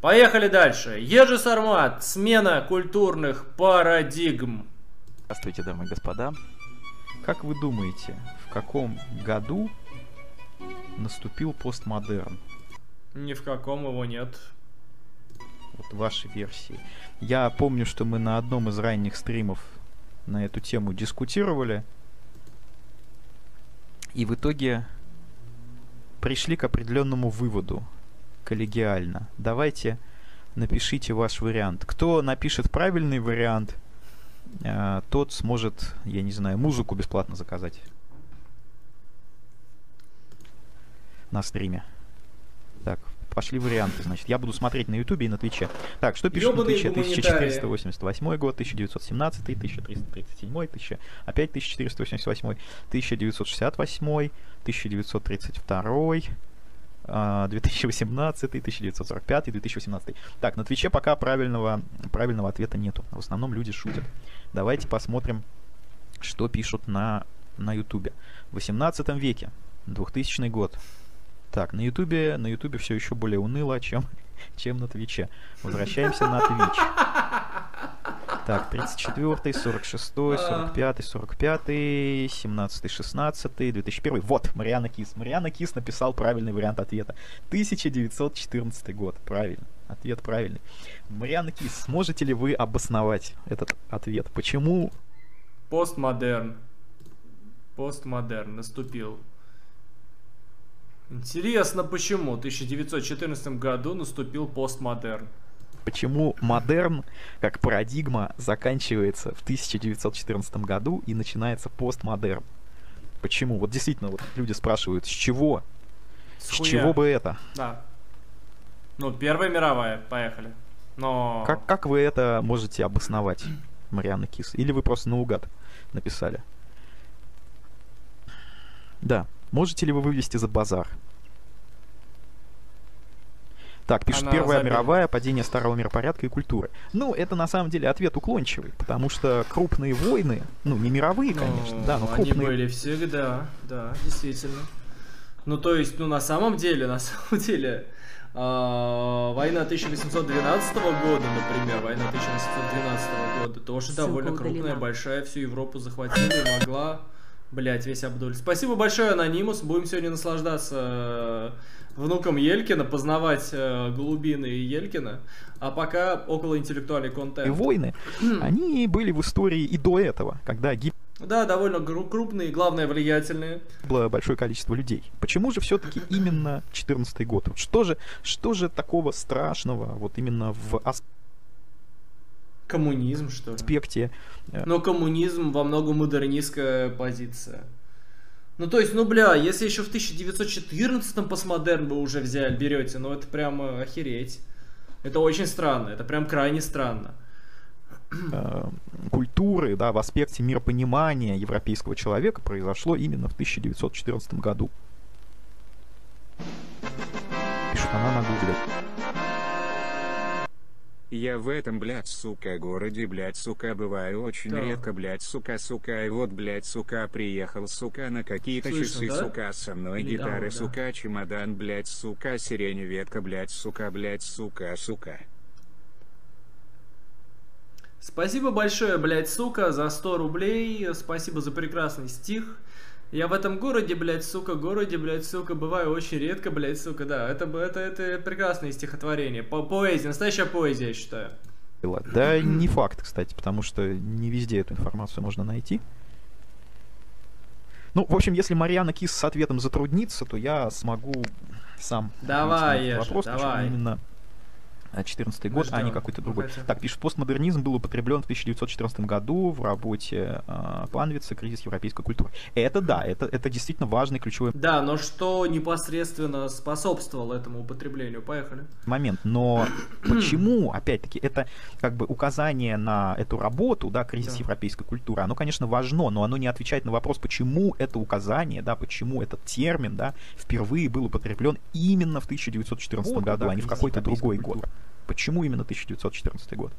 Поехали дальше. Ежи Сармат. Смена культурных парадигм. Здравствуйте, дамы и господа. Как вы думаете, в каком году наступил постмодерн? Ни в каком его нет. Вот ваши версии. Я помню, что мы на одном из ранних стримов на эту тему дискутировали. И в итоге пришли к определенному выводу коллегиально. Давайте напишите ваш вариант. Кто напишет правильный вариант, тот сможет, я не знаю, музыку бесплатно заказать на стриме. Так, пошли варианты, значит. Я буду смотреть на ютубе и на твиче. Так, что пишут на твиче? 1488 год, 1917, 1337, опять 1488, 1968, 1932, 2018, 1945, 2018. Так, на твиче пока правильного ответа нету. В основном люди шутят. Давайте посмотрим, что пишут на ютубе. В 18 веке, 2000 год. Так, на ютубе все еще более уныло, чем на твиче. Возвращаемся на твич. Так, 34-й, 46-й, 45-й, 45-й, 17-й, 16-й, 2001-й. Вот, Мариана Кис. Мариана Кис написал правильный вариант ответа. 1914 год. Правильно. Ответ правильный. Мариана Кис, сможете ли вы обосновать этот ответ? Почему? Постмодерн. Постмодерн наступил. Интересно, почему в 1914 году наступил постмодерн? Почему модерн, как парадигма, заканчивается в 1914 году и начинается постмодерн? Почему? Вот действительно, вот люди спрашивают, с чего? С чего бы это? Да. Ну, Первая мировая, поехали. Но... Как вы это можете обосновать, Марианна Кис? Или вы просто наугад написали? Да. Можете ли вы вывести за базар? Так, пишет, Первая мировая, падение старого миропорядка и культуры. Ну, это на самом деле ответ уклончивый, потому что крупные войны, ну, не мировые, конечно, ну, да, но крупные... Они были всегда, да, действительно. Ну, то есть, ну, на самом деле, война 1812 года, например, война 1812 года, тоже довольно крупная, большая, всю Европу захватила и могла... Блять, весь Абдуль. Спасибо большое, Анонимус. Будем сегодня наслаждаться внуком Елькина, познавать глубины Елькина. А пока околоинтеллектуальный контент. И войны, они были в истории и до этого, когда гиб... Да, довольно крупные, главное, влиятельные. Было большое количество людей. Почему же все-таки именно 14-й год? Что же такого страшного вот именно в... Коммунизм, что ли? Аспекте. Но коммунизм во многом модернистская позиция. Ну, то есть, ну, бля, если еще в 1914-м постмодерн вы уже взяли, берете, ну, это прям охереть. Это очень странно, это прям крайне странно. Культуры, да, в аспекте миропонимания европейского человека произошло именно в 1914 году. Пишет она на гугле. Я в этом, блядь, сука, городе, блядь, сука, бываю очень редко, блядь, сука, и вот, блядь, сука, приехал, сука, на какие-то часы, да? Сука, со мной гитары, да. Сука, чемодан, блядь, сука, сирень, ветка, блядь, сука, сука. Спасибо большое, блядь, сука, за 100 рублей, спасибо за прекрасный стих. Я в этом городе, блядь, сука, бываю очень редко, блядь, сука, да. Это прекрасное стихотворение. Поэзия, настоящая поэзия, я считаю. Да, не факт, кстати, потому что не везде эту информацию можно найти. Ну, в общем, если Мариана Кис с ответом затруднится, то я смогу сам... Давай, Ежи, вопрос, давай. Именно 14-й год, а не какой-то другой. Так, пишет, постмодернизм был употреблен в 1914 году в работе Панвица «Кризис европейской культуры». Это да, это действительно важный ключевой... Да, но что непосредственно способствовало этому употреблению? Поехали. Момент, но почему, опять-таки, это как бы указание на эту работу, да, «Кризис европейской культуры», оно, конечно, важно, но оно не отвечает на вопрос, почему это указание, да, почему этот термин, да, впервые был употреблен именно в 1914 году, да, а не в какой-то другой год. Почему именно 1914 год?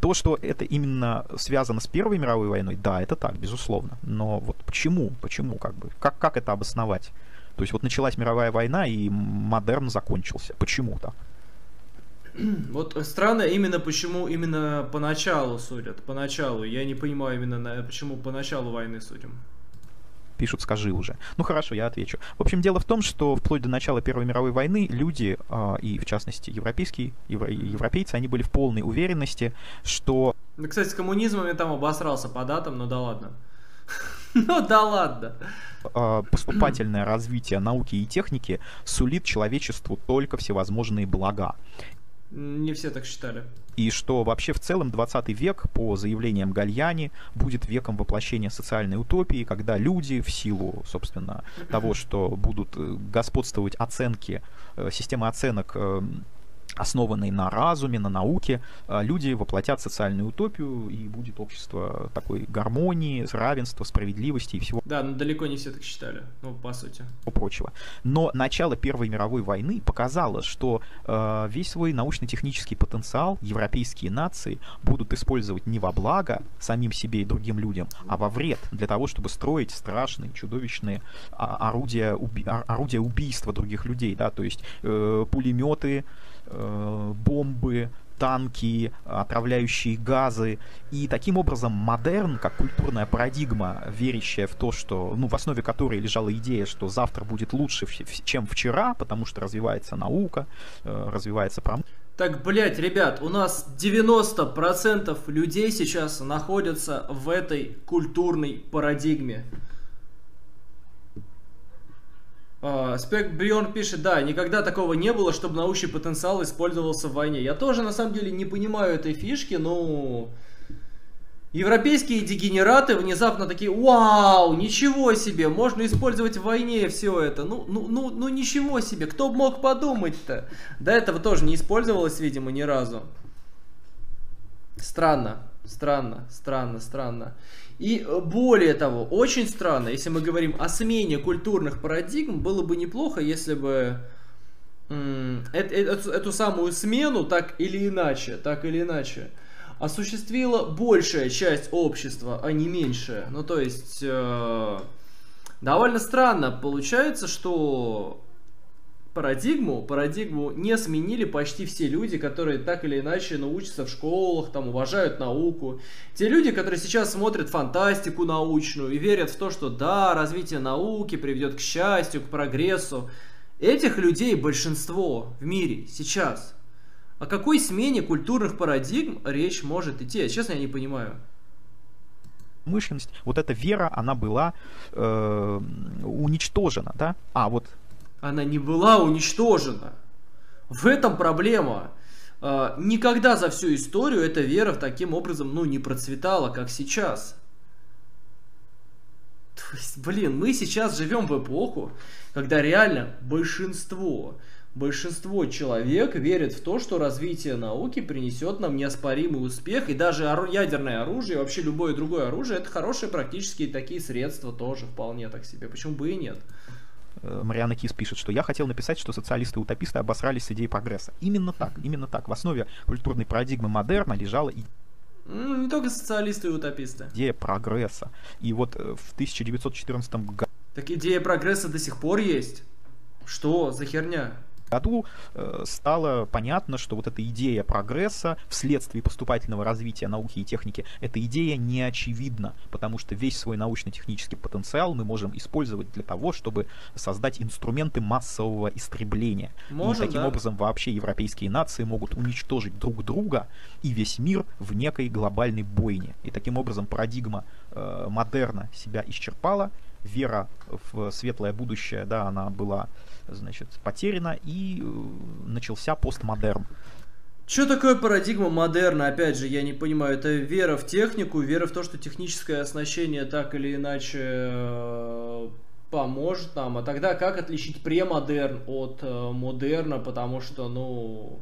То, что это именно связано с Первой мировой войной, да, это так, безусловно. Но вот почему? Почему, как бы? Как это обосновать? То есть вот началась мировая война, и модерн закончился. Почему так? Вот странно именно почему именно поначалу судят. Поначалу. Я не понимаю именно почему поначалу войны судим. Пишут, скажи уже. Ну хорошо, я отвечу. В общем, дело в том, что вплоть до начала Первой мировой войны люди, и в частности европейцы, они были в полной уверенности, что... Ну, кстати, с коммунизмом я там обосрался по датам, но да ладно. Ну да ладно. Поступательное развитие науки и техники сулит человечеству только всевозможные блага. Не все так считали. И что вообще в целом 20 век, по заявлениям Гальяни, будет веком воплощения социальной утопии, когда люди в силу, собственно, того, что будут господствовать оценки, системы оценок, основанные на разуме, на науке, люди воплотят социальную утопию, и будет общество такой гармонии, равенства, справедливости и всего. Да, но далеко не все так считали, ну, по сути. Прочего. Но начало Первой мировой войны показало, что весь свой научно-технический потенциал европейские нации будут использовать не во благо самим себе и другим людям, а во вред, для того, чтобы строить страшные, чудовищные орудия убийства других людей, да, то есть пулеметы, бомбы, танки, отравляющие газы. И таким образом модерн, как культурная парадигма, верящая в то, что, ну, в основе которой лежала идея, что завтра будет лучше, чем вчера, потому что развивается наука, развивается промышленность. Так, блядь, ребят, у нас 90% людей сейчас находятся в этой культурной парадигме. Спек Брион пишет, да, никогда такого не было, чтобы научный потенциал использовался в войне. Я тоже, на самом деле, не понимаю этой фишки, но... Европейские дегенераты внезапно такие, вау, ничего себе, можно использовать в войне все это. Ну ничего себе, кто мог подумать-то? До этого тоже не использовалось, видимо, ни разу. Странно. И более того, очень странно, если мы говорим о смене культурных парадигм, было бы неплохо, если бы эту самую смену так или иначе осуществила большая часть общества, а не меньшая. Ну то есть довольно странно получается, что парадигму не сменили почти все люди, которые так или иначе научатся в школах, там уважают науку. Те люди, которые сейчас смотрят фантастику научную и верят в то, что да, развитие науки приведет к счастью, к прогрессу. Этих людей большинство в мире сейчас. О какой смене культурных парадигм речь может идти? Честно, я не понимаю. Мышленность, вот эта вера, она была уничтожена, да? Она не была уничтожена. В этом проблема. Никогда за всю историю эта вера таким образом, ну, не процветала, как сейчас. То есть, блин, мы сейчас живем в эпоху, когда реально большинство человек верит в то, что развитие науки принесет нам неоспоримый успех, и даже ядерное оружие, и вообще любое другое оружие, это хорошие практические такие средства тоже вполне так себе. Почему бы и нет? Мариана Кис пишет, что я хотел написать, что социалисты-утописты обосрались с идеей прогресса. Именно так. В основе культурной парадигмы модерна лежала и... Не только социалисты и утописты. Идея прогресса. И вот в 1914 году... Так идея прогресса до сих пор есть? Что за херня? Году стало понятно, что вот эта идея прогресса вследствие поступательного развития науки и техники, эта идея не очевидна, потому что весь свой научно-технический потенциал мы можем использовать для того, чтобы создать инструменты массового истребления. Можем, и таким образом вообще европейские нации могут уничтожить друг друга и весь мир в некой глобальной бойне. И таким образом парадигма модерна себя исчерпала, вера в светлое будущее, да, она была, значит, потеряна, и начался постмодерн. Что такое парадигма модерна? Опять же, я не понимаю, это вера в технику, вера в то, что техническое оснащение так или иначе поможет нам. А тогда как отличить премодерн от модерна? Потому что, ну...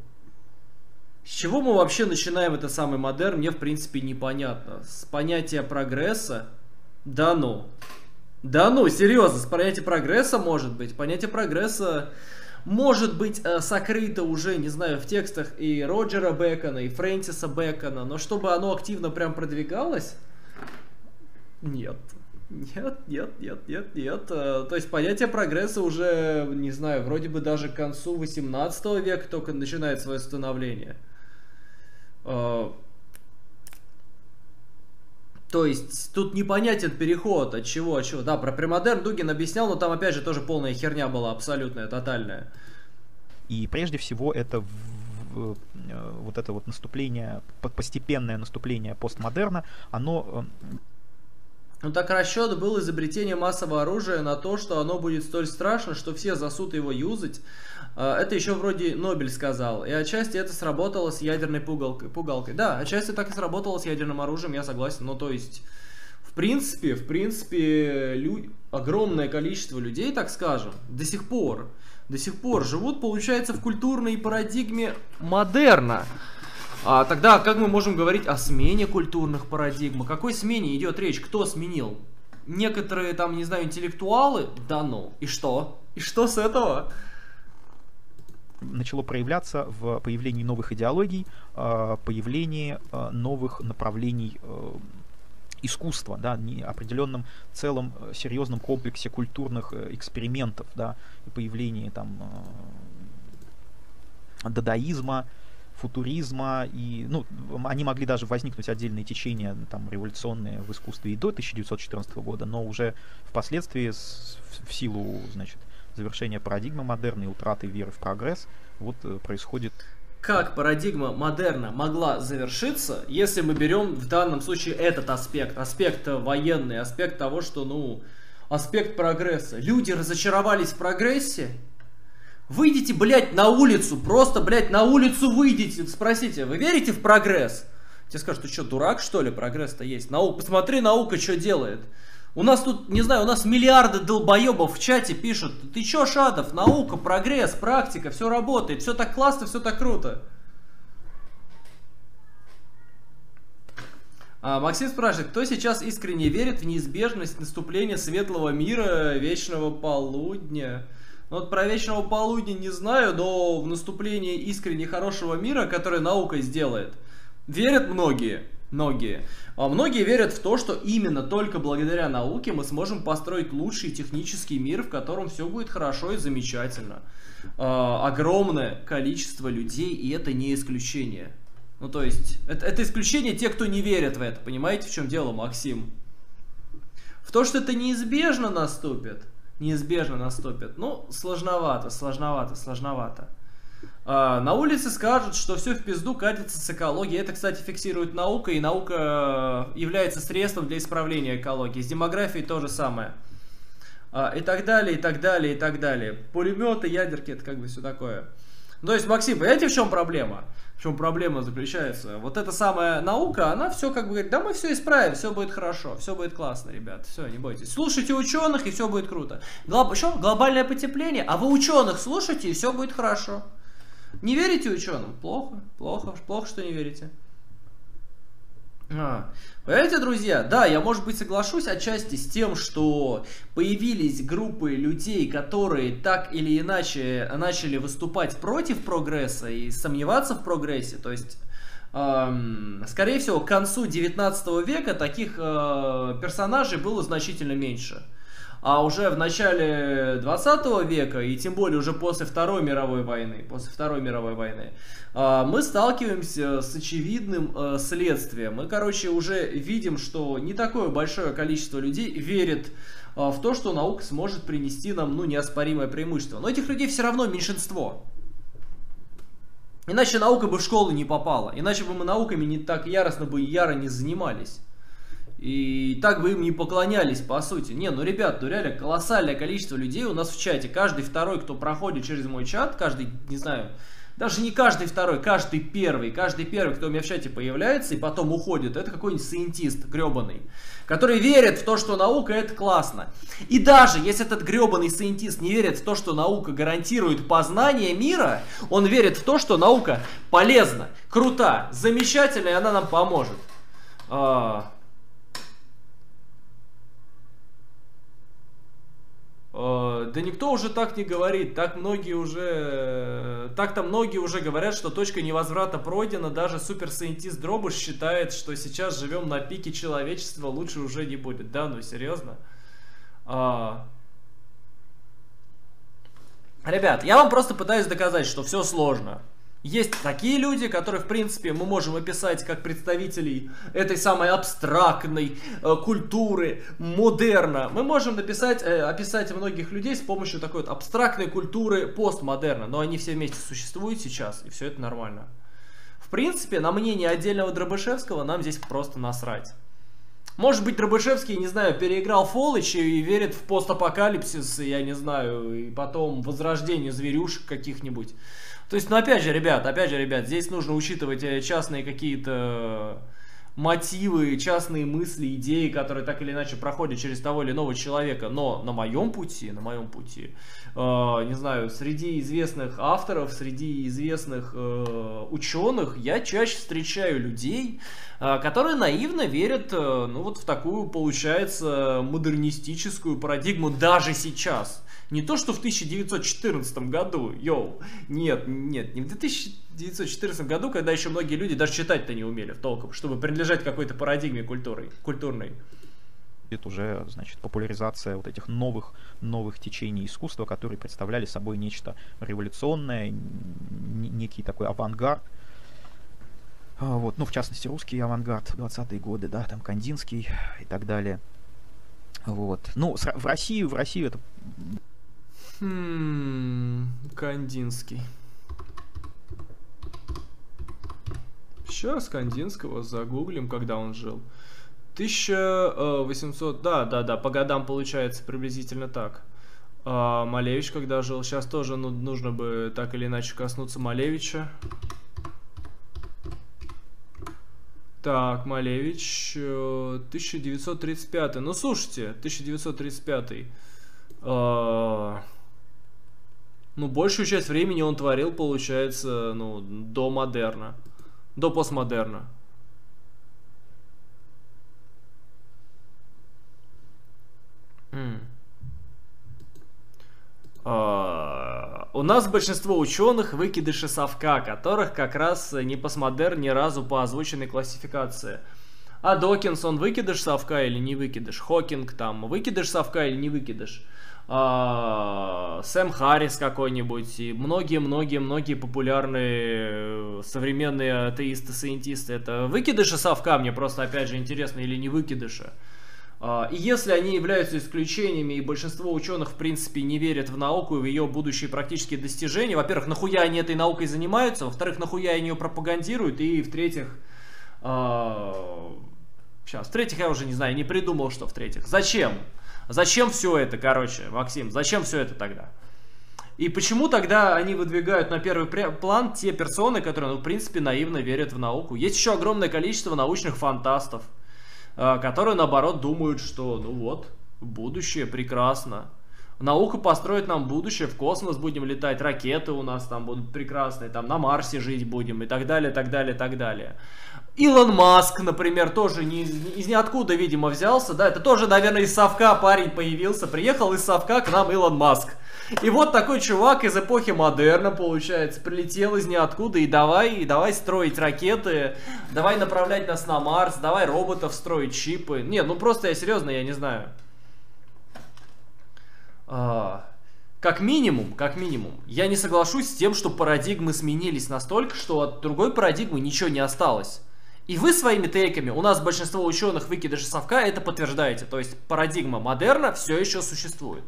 С чего мы вообще начинаем этот самый модерн, мне в принципе непонятно. С понятия прогресса? Да ну... Да ну, серьезно, с понятия прогресса может быть. Понятие прогресса может быть сокрыто уже, не знаю, в текстах и Роджера Бэкона, и Фрэнсиса Бэкона, но чтобы оно активно прям продвигалось, нет. Нет. То есть понятие прогресса уже, не знаю, вроде бы даже к концу 18 века только начинает свое становление. То есть тут непонятен переход от чего. Да, про премодерн Дугин объяснял, но там опять же тоже полная херня была, абсолютная, тотальная. И прежде всего это вот наступление, постепенное наступление постмодерна, оно... Ну так расчет был изобретение массового оружия на то, что оно будет столь страшно, что все засут его юзать. Это еще вроде Нобель сказал. И отчасти это сработало с ядерной пугалкой. Да, отчасти так и сработало с ядерным оружием, я согласен. Но то есть, в принципе, огромное количество людей, так скажем, до сих пор живут, получается, в культурной парадигме модерна. А тогда как мы можем говорить о смене культурных парадигм? О какой смене идет речь? Кто сменил? Некоторые там, не знаю, интеллектуалы? Да ну. И что? И что с этого? Начало проявляться в появлении новых идеологий, появлении новых направлений искусства, да, определенном целом серьезном комплексе культурных экспериментов, да, и появлении там дадаизма, футуризма, и, ну, они могли даже возникнуть отдельные течения там революционные в искусстве и до 1914 года, но уже впоследствии в силу, значит, завершения парадигмы модерна и утраты веры в прогресс, вот происходит... Как парадигма модерна могла завершиться, если мы берем в данном случае этот аспект, аспект военный, аспект того, что, ну, аспект прогресса. Люди разочаровались в прогрессе. Выйдите, блядь, на улицу, просто, блядь, на улицу выйдите, спросите, вы верите в прогресс? Тебе скажут, ты что, дурак, что ли, прогресс-то есть? Наука, посмотри, наука что делает. У нас тут, не знаю, у нас миллиарды долбоебов в чате пишут, ты что, Шадов, наука, прогресс, практика, все работает, все так классно, все так круто. А Максим спрашивает, кто сейчас искренне верит в неизбежность наступления светлого мира, вечного полудня? Ну вот про вечного полудня не знаю, но в наступление искренне хорошего мира, которое наука сделает, верят многие. А многие верят в то, что именно только благодаря науке мы сможем построить лучший технический мир, в котором все будет хорошо и замечательно. Огромное количество людей, и это не исключение. Ну то есть, это исключение те, кто не верит в это, понимаете, в чем дело, Максим? В то, что это неизбежно наступит. Ну, сложновато. На улице скажут, что все в пизду катится с экологией. Это, кстати, фиксирует наука, и наука является средством для исправления экологии. С демографией то же самое. И так далее, и так далее, и так далее. Пулеметы, ядерки, это как бы все такое. То есть, Максим, понимаете, в чем проблема? В чем проблема заключается? Вот эта самая наука, она все как бы говорит, да мы все исправим, все будет хорошо, все будет классно, ребят, все, не бойтесь. Слушайте ученых, и все будет круто. Что? Глобальное потепление, а вы ученых слушайте, и все будет хорошо. Не верите ученым? Плохо, что не верите. Понимаете, друзья, да, я, может быть, соглашусь отчасти с тем, что появились группы людей, которые так или иначе начали выступать против прогресса и сомневаться в прогрессе. То есть, скорее всего, к концу 19 века таких персонажей было значительно меньше. А уже в начале 20 века, и тем более уже после Второй мировой войны, мы сталкиваемся с очевидным следствием. Мы, короче, уже видим, что не такое большое количество людей верит в то, что наука сможет принести нам, ну, неоспоримое преимущество. Но этих людей все равно меньшинство. Иначе наука бы в школу не попала, иначе бы мы науками не так яростно бы не занимались. И так бы им не поклонялись, по сути. Не, ну, ребят, ну, реально колоссальное количество людей у нас в чате. Каждый второй, кто проходит через мой чат, каждый, не знаю, даже не каждый второй, каждый первый, кто у меня в чате появляется и потом уходит, это какой-нибудь сиентист гребаный, который верит в то, что наука — это классно. И даже если этот гребаный сиентист не верит в то, что наука гарантирует познание мира, он верит в то, что наука полезна, крута, замечательна, и она нам поможет. Да никто уже так не говорит, так-то многие уже говорят, что точка невозврата пройдена, даже суперсайентист Дробыш считает, что сейчас живем на пике человечества, лучше уже не будет. Да, ну серьезно? Ребят, я вам просто пытаюсь доказать, что все сложно. Есть такие люди, которые, в принципе, мы можем описать как представителей этой самой абстрактной культуры, модерна. Мы можем описать многих людей с помощью такой вот абстрактной культуры постмодерна, но они все вместе существуют сейчас, и все это нормально. В принципе, на мнение отдельного Дробышевского нам здесь просто насрать. Может быть, Дробышевский, не знаю, переиграл Фолыч и верит в постапокалипсис, я не знаю, и потом возрождение зверюшек каких-нибудь. То есть, ну опять же, ребят, здесь нужно учитывать частные какие-то мотивы, частные мысли, идеи, которые так или иначе проходят через того или иного человека. Но на моем пути, не знаю, среди известных авторов, среди известных ученых я чаще встречаю людей, которые наивно верят, ну вот в такую, получается, модернистическую парадигму даже сейчас. Не то, что в 1914 году, йоу, нет, не в 1914 году, когда еще многие люди даже читать-то не умели толком, чтобы принадлежать какой-то парадигме культурной. Это уже, значит, популяризация вот этих новых течений искусства, которые представляли собой нечто революционное, некий такой авангард. Вот, ну, в частности, русский авангард, 20-е годы, да, там Кандинский и так далее. Вот, ну, в России это... Кандинский. Сейчас Кандинского загуглим, когда он жил. 1800, да, по годам получается приблизительно так. А Малевич когда жил, сейчас тоже нужно бы так или иначе коснуться Малевича. Так, Малевич, 1935. Ну, слушайте, 1935. Ну, большую часть времени он творил, получается, ну, до модерна. До постмодерна. У нас большинство ученых выкидыши совка, которых как раз не постмодерн ни разу по озвученной классификации. А Докинс, он выкидыш совка или не выкидыш? Хокинг там, выкидыш совка или не выкидыш? Сэм Харрис какой-нибудь и многие-многие-многие популярные современные атеисты-саентисты. Это выкидыши совка, мне просто опять же интересно, или не выкидыши. И если они являются исключениями, и большинство ученых в принципе не верят в науку и в ее будущие практические достижения, во-первых, нахуя они этой наукой занимаются, во-вторых, нахуя они ее пропагандируют, и в-третьих... в-третьих, я уже не знаю, не придумал, что в-третьих. Зачем? Зачем все это, короче, Максим? Зачем все это тогда? И почему тогда они выдвигают на первый план те персоны, которые, ну, в принципе, наивно верят в науку? Есть еще огромное количество научных фантастов, которые, наоборот, думают, что, ну вот, будущее прекрасно. Наука построит нам будущее, в космос будем летать, ракеты у нас там будут прекрасные, там на Марсе жить будем и так далее, так далее, так далее. Илон Маск, например, тоже из ниоткуда, видимо, взялся, да, это тоже, наверное, из совка парень появился, приехал из совка к нам Илон Маск. И вот такой чувак из эпохи модерна, получается, прилетел из ниоткуда и давай строить ракеты, давай направлять нас на Марс, давай роботов строить, чипы. Нет, ну просто я серьезно, я не знаю. Как минимум, я не соглашусь с тем, что парадигмы сменились настолько, что от другой парадигмы ничего не осталось. И вы своими тейками, у нас большинство ученых выкидыши совка, это подтверждаете. То есть парадигма модерна все еще существует.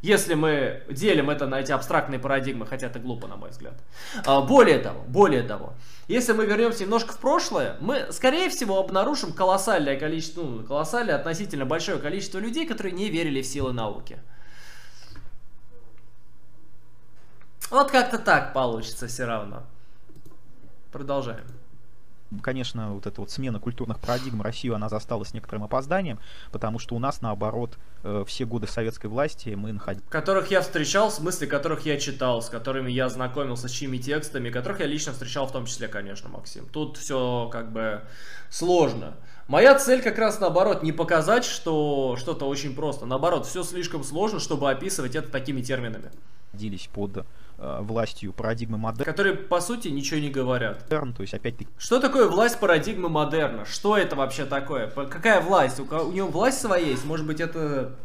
Если мы делим это на эти абстрактные парадигмы, хотя это глупо, на мой взгляд. Более того, если мы вернемся немножко в прошлое, мы, скорее всего, обнаружим относительно большое количество людей, которые не верили в силы науки. Вот как-то так получится все равно. Продолжаем. конечно, вот эта вот смена культурных парадигм Россию, она застала с некоторым опозданием, потому что у нас, наоборот, все годы советской власти мы находились... Которых я встречал, в смысле, которых я читал, с которыми я знакомился, с чьими текстами, которых я лично встречал, в том числе, конечно, Максим. Тут все как бы сложно. Моя цель как раз наоборот, не показать, что что-то очень просто. Наоборот, все слишком сложно, чтобы описывать это такими терминами. Делись под... властью парадигмы модерна. Которые, по сути, ничего не говорят. То есть, опять-таки... Что такое власть парадигмы модерна? Что это вообще такое? Какая власть? У него власть своя есть? Может быть, это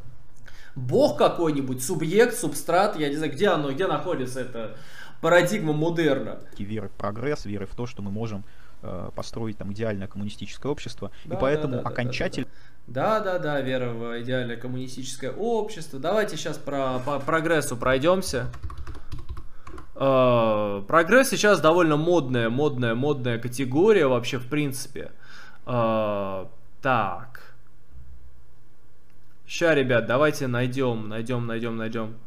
бог какой-нибудь? Субъект, субстрат? Я не знаю, где оно, где находится эта парадигма модерна? Веры в прогресс, веры в то, что мы можем построить там идеальное коммунистическое общество. Да, и поэтому окончательно... Да, вера в идеальное коммунистическое общество. Давайте сейчас по прогрессу пройдемся. Прогресс сейчас довольно модная категория вообще в принципе. Так. Ща, ребят, давайте найдем.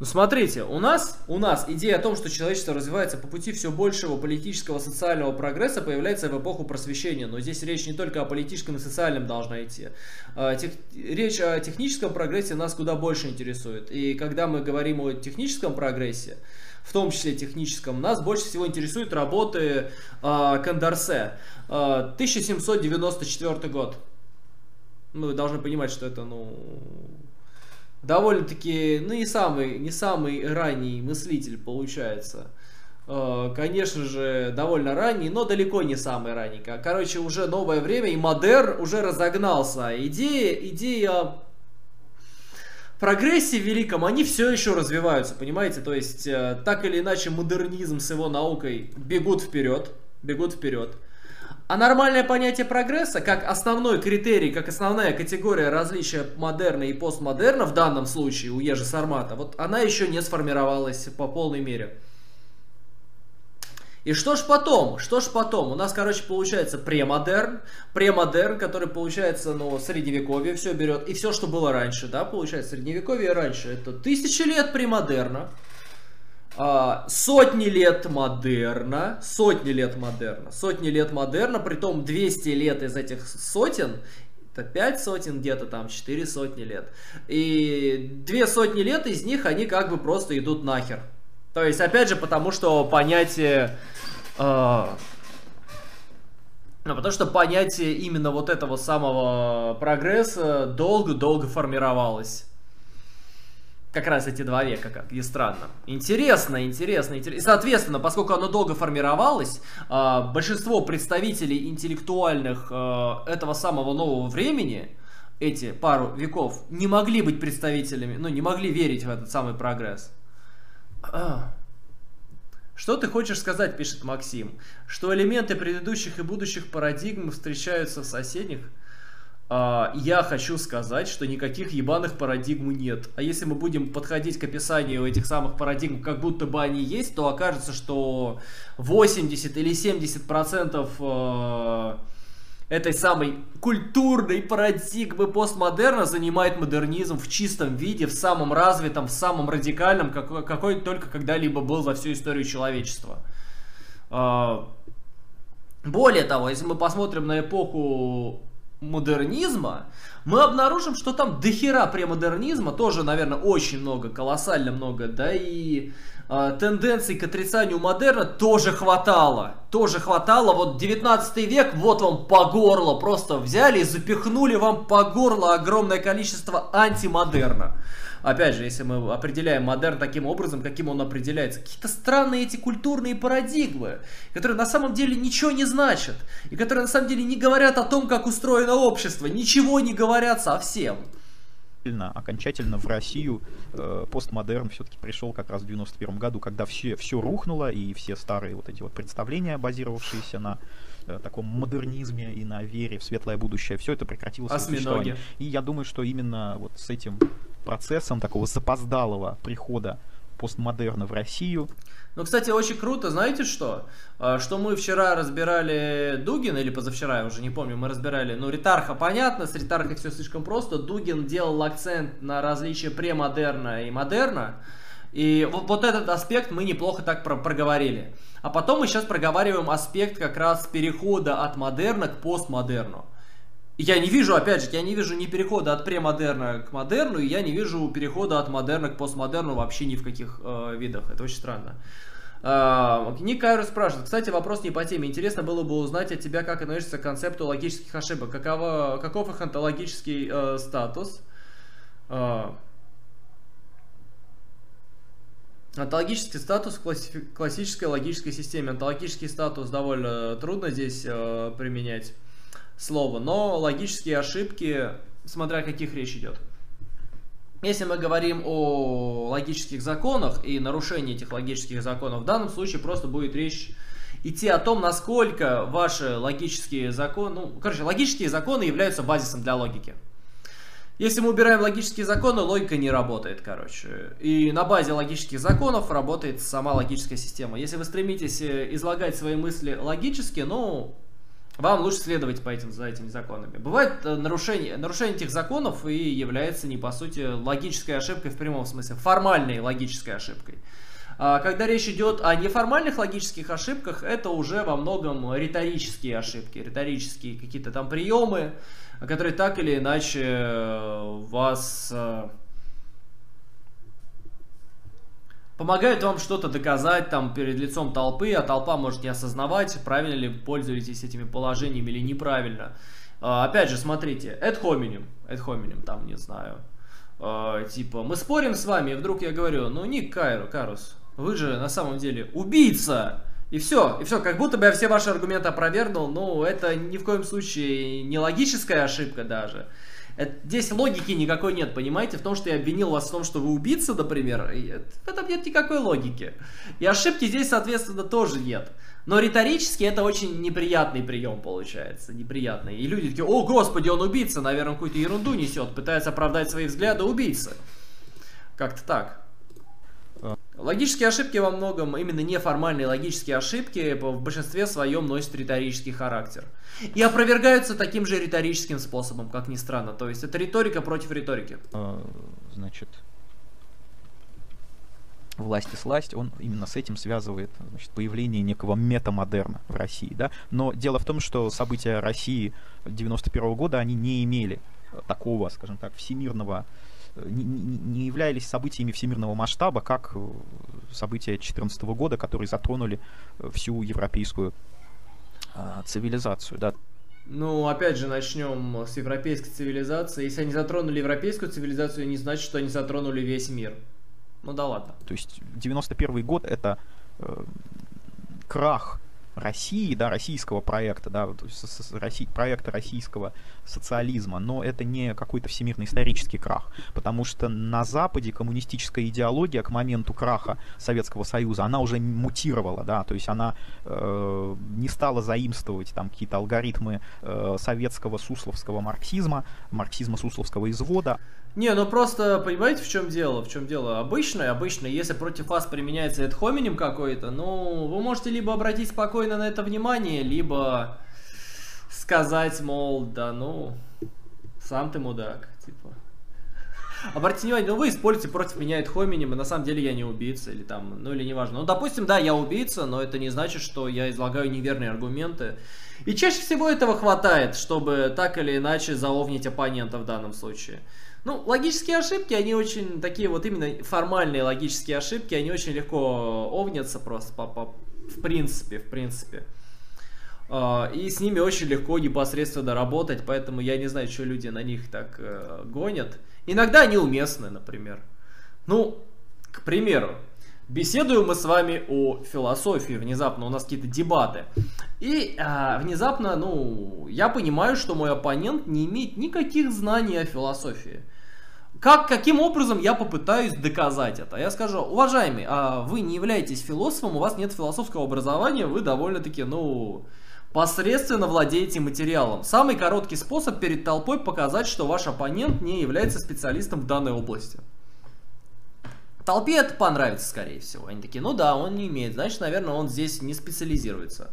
Ну, смотрите, у нас идея о том, что человечество развивается по пути все большего политического и социального прогресса, появляется в эпоху просвещения. Но здесь речь не только о политическом и социальном должна идти. Речь о техническом прогрессе нас куда больше интересует. И когда мы говорим о техническом прогрессе, в том числе техническом, нас больше всего интересуют работы Кондорсе. 1794 год. Ну, вы должны понимать, что это, довольно-таки, не самый ранний мыслитель получается. Конечно же, довольно ранний, но далеко не самый ранний. Короче, уже новое время, и модерн уже разогнался. Идеи о прогрессе великом, они все еще развиваются, понимаете? То есть, так или иначе, модернизм с его наукой бегут вперед. А нормальное понятие прогресса, как основной критерий, как основная категория различия модерна и постмодерна, в данном случае у Ежи Сармата, вот она еще не сформировалась по полной мере. И что ж потом? У нас, короче, получается премодерн, который получается, средневековье все берет, и все, что было раньше, да, получается, средневековье и раньше, это 1000 лет премодерна. Сотни лет модерна, притом 200 лет из этих сотен, это 5 сотен где-то там, 4 сотни лет. И 2 сотни лет из них, они как бы просто идут нахер. То есть, опять же, потому что понятие именно вот этого самого прогресса долго-долго формировалось. Как раз эти 2 века, как ни странно. Интересно. И, соответственно, поскольку оно долго формировалось, большинство представителей интеллектуальных этого самого нового времени, эти пару веков, не могли быть представителями, не могли верить в этот самый прогресс. Что ты хочешь сказать, пишет Максим, что элементы предыдущих и будущих парадигм встречаются в соседних? Я хочу сказать, что никаких ебаных парадигм нет. А если мы будем подходить к описанию этих самых парадигм, как будто бы они есть, то окажется, что 80 или 70% этой самой культурной парадигмы постмодерна занимает модернизм в чистом виде, в самом развитом, в самом радикальном, какой только когда-либо был за всю историю человечества. Более того, если мы посмотрим на эпоху модернизма, мы обнаружим, что там дохера премодернизма, тоже, наверное, очень много, колоссально много, да и тенденций к отрицанию модерна тоже хватало, вот 19 век, вот вам по горло, просто взяли и запихнули вам по горло огромное количество антимодерна. Опять же, если мы определяем модерн таким образом, каким он определяется, какие-то странные эти культурные парадигмы, которые на самом деле ничего не значат, и которые на самом деле не говорят о том, как устроено общество, ничего не говорят совсем. Окончательно в Россию постмодерн все-таки пришел как раз в 91 году, когда все рухнуло, и все старые вот эти вот представления, базировавшиеся на таком модернизме и на вере в светлое будущее, все это прекратилось. Осьминоги. И я думаю, что именно вот с этим процессом такого запоздалого прихода постмодерна в Россию. Кстати, очень круто, знаете что? Что мы вчера разбирали Дугина, или позавчера, я уже не помню, мы разбирали, Ретарха, понятно, с Ретархой все слишком просто. Дугин делал акцент на различие премодерна и модерна, И вот этот аспект мы неплохо так проговорили. А потом мы сейчас проговариваем аспект как раз перехода от модерна к постмодерну. Я не вижу, опять же, я не вижу ни перехода от премодерна к модерну, и я не вижу перехода от модерна к постмодерну вообще ни в каких видах. Это очень странно. Ник Кайру спрашивает, кстати, вопрос не по теме. Интересно было бы узнать от тебя, как относишься к концепту логических ошибок. Каков их онтологический статус? Онтологический статус в классической логической системе. Онтологический статус довольно трудно здесь применять слово, но логические ошибки, смотря о каких речь идет. Если мы говорим о логических законах и нарушении этих логических законов, в данном случае просто будет речь идти о том, насколько ваши логические законы... Ну, короче, логические законы являются базисом для логики. Если мы убираем логические законы, логика не работает, короче. И на базе логических законов работает сама логическая система. Если вы стремитесь излагать свои мысли логически, ну... Вам лучше следовать за этими законами. Бывает нарушение этих законов и является не по сути логической ошибкой в прямом смысле, формальной логической ошибкой. А когда речь идет о неформальных логических ошибках, это уже во многом риторические ошибки, риторические какие-то там приемы, которые так или иначе вас... помогают вам что-то доказать там перед лицом толпы, а толпа может не осознавать, правильно ли пользуетесь этими положениями или неправильно. Опять же, смотрите, ad hominem, там, не знаю, типа, мы спорим с вами, и вдруг я говорю, ну, Ник Карус, вы же на самом деле убийца, и все, как будто бы я все ваши аргументы опровергнул, ну, это ни в коем случае не логическая ошибка даже. Здесь логики никакой нет, понимаете? В том, что я обвинил вас в том, что вы убийца, например, в этом нет никакой логики. И ошибки здесь, соответственно, тоже нет. Но риторически это очень неприятный прием получается, неприятный. И люди такие, о, господи, он убийца, наверное, какую-то ерунду несет, пытается оправдать свои взгляды убийцы. Как-то так. Логические ошибки во многом, именно неформальные логические ошибки, в большинстве своем носят риторический характер. И опровергаются таким же риторическим способом, как ни странно. То есть это риторика против риторики. Значит, власть и сласть, он именно с этим связывает, значит, появление некого метамодерна в России. Да? Но дело в том, что события России 91-го года, они не имели такого, скажем так, всемирного... не являлись событиями всемирного масштаба, как события 2014 года, которые затронули всю европейскую цивилизацию. Да. Ну, опять же, начнем с европейской цивилизации. Если они затронули европейскую цивилизацию, не значит, что они затронули весь мир. Ну да ладно. То есть 91 год — это крах России, да, российского проекта, да, проекта российского социализма, но это не какой-то всемирный исторический крах, потому что на Западе коммунистическая идеология к моменту краха Советского Союза, она уже мутировала, да, то есть она не стала заимствовать там какие-то алгоритмы советского сусловского марксизма, сусловского извода. Не, ну просто, понимаете, в чем дело? В чем дело? Обычно, если против вас применяется ad hominem какой-то, ну, вы можете либо обратить спокойно на это внимание, либо сказать, мол, да ну, сам ты мудак, типа. Обратите внимание, ну вы используете против меня ad hominem, и на самом деле я не убийца, или там, ну или неважно. Ну, допустим, да, я убийца, но это не значит, что я излагаю неверные аргументы. И чаще всего этого хватает, чтобы так или иначе заовнить оппонента в данном случае. Ну, логические ошибки, они очень такие вот именно формальные логические ошибки, они очень легко овнятся просто, в принципе. И с ними очень легко непосредственно работать, поэтому я не знаю, что люди на них так гонят. Иногда они уместны, например. Ну, к примеру, беседуем мы с вами о философии, внезапно у нас какие-то дебаты. И внезапно, ну, я понимаю, что мой оппонент не имеет никаких знаний о философии. Каким образом я попытаюсь доказать это? Я скажу, уважаемый, вы не являетесь философом, у вас нет философского образования, вы довольно-таки, ну, посредственно владеете материалом. Самый короткий способ перед толпой показать, что ваш оппонент не является специалистом в данной области. Толпе это понравится, скорее всего. Они такие, ну да, он не имеет, значит, наверное, он здесь не специализируется.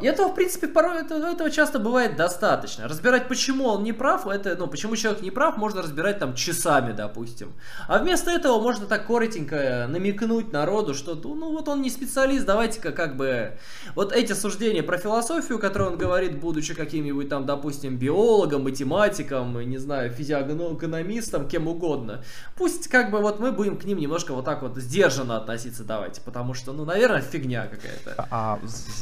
И этого, в принципе, порой этого часто бывает достаточно. Разбирать, почему он не прав, это, ну, почему человек не прав, можно разбирать там часами, допустим. А вместо этого можно так коротенько намекнуть народу, что, ну, вот он не специалист, давайте-ка как бы... Вот эти суждения про философию, которые он говорит, будучи каким-нибудь там, допустим, биологом, математиком, не знаю, физиогномикономистом, кем угодно. Пусть как бы вот мы будем к ним немножко вот так вот сдержанно относиться, давайте, потому что, ну, наверное, фигня какая-то. А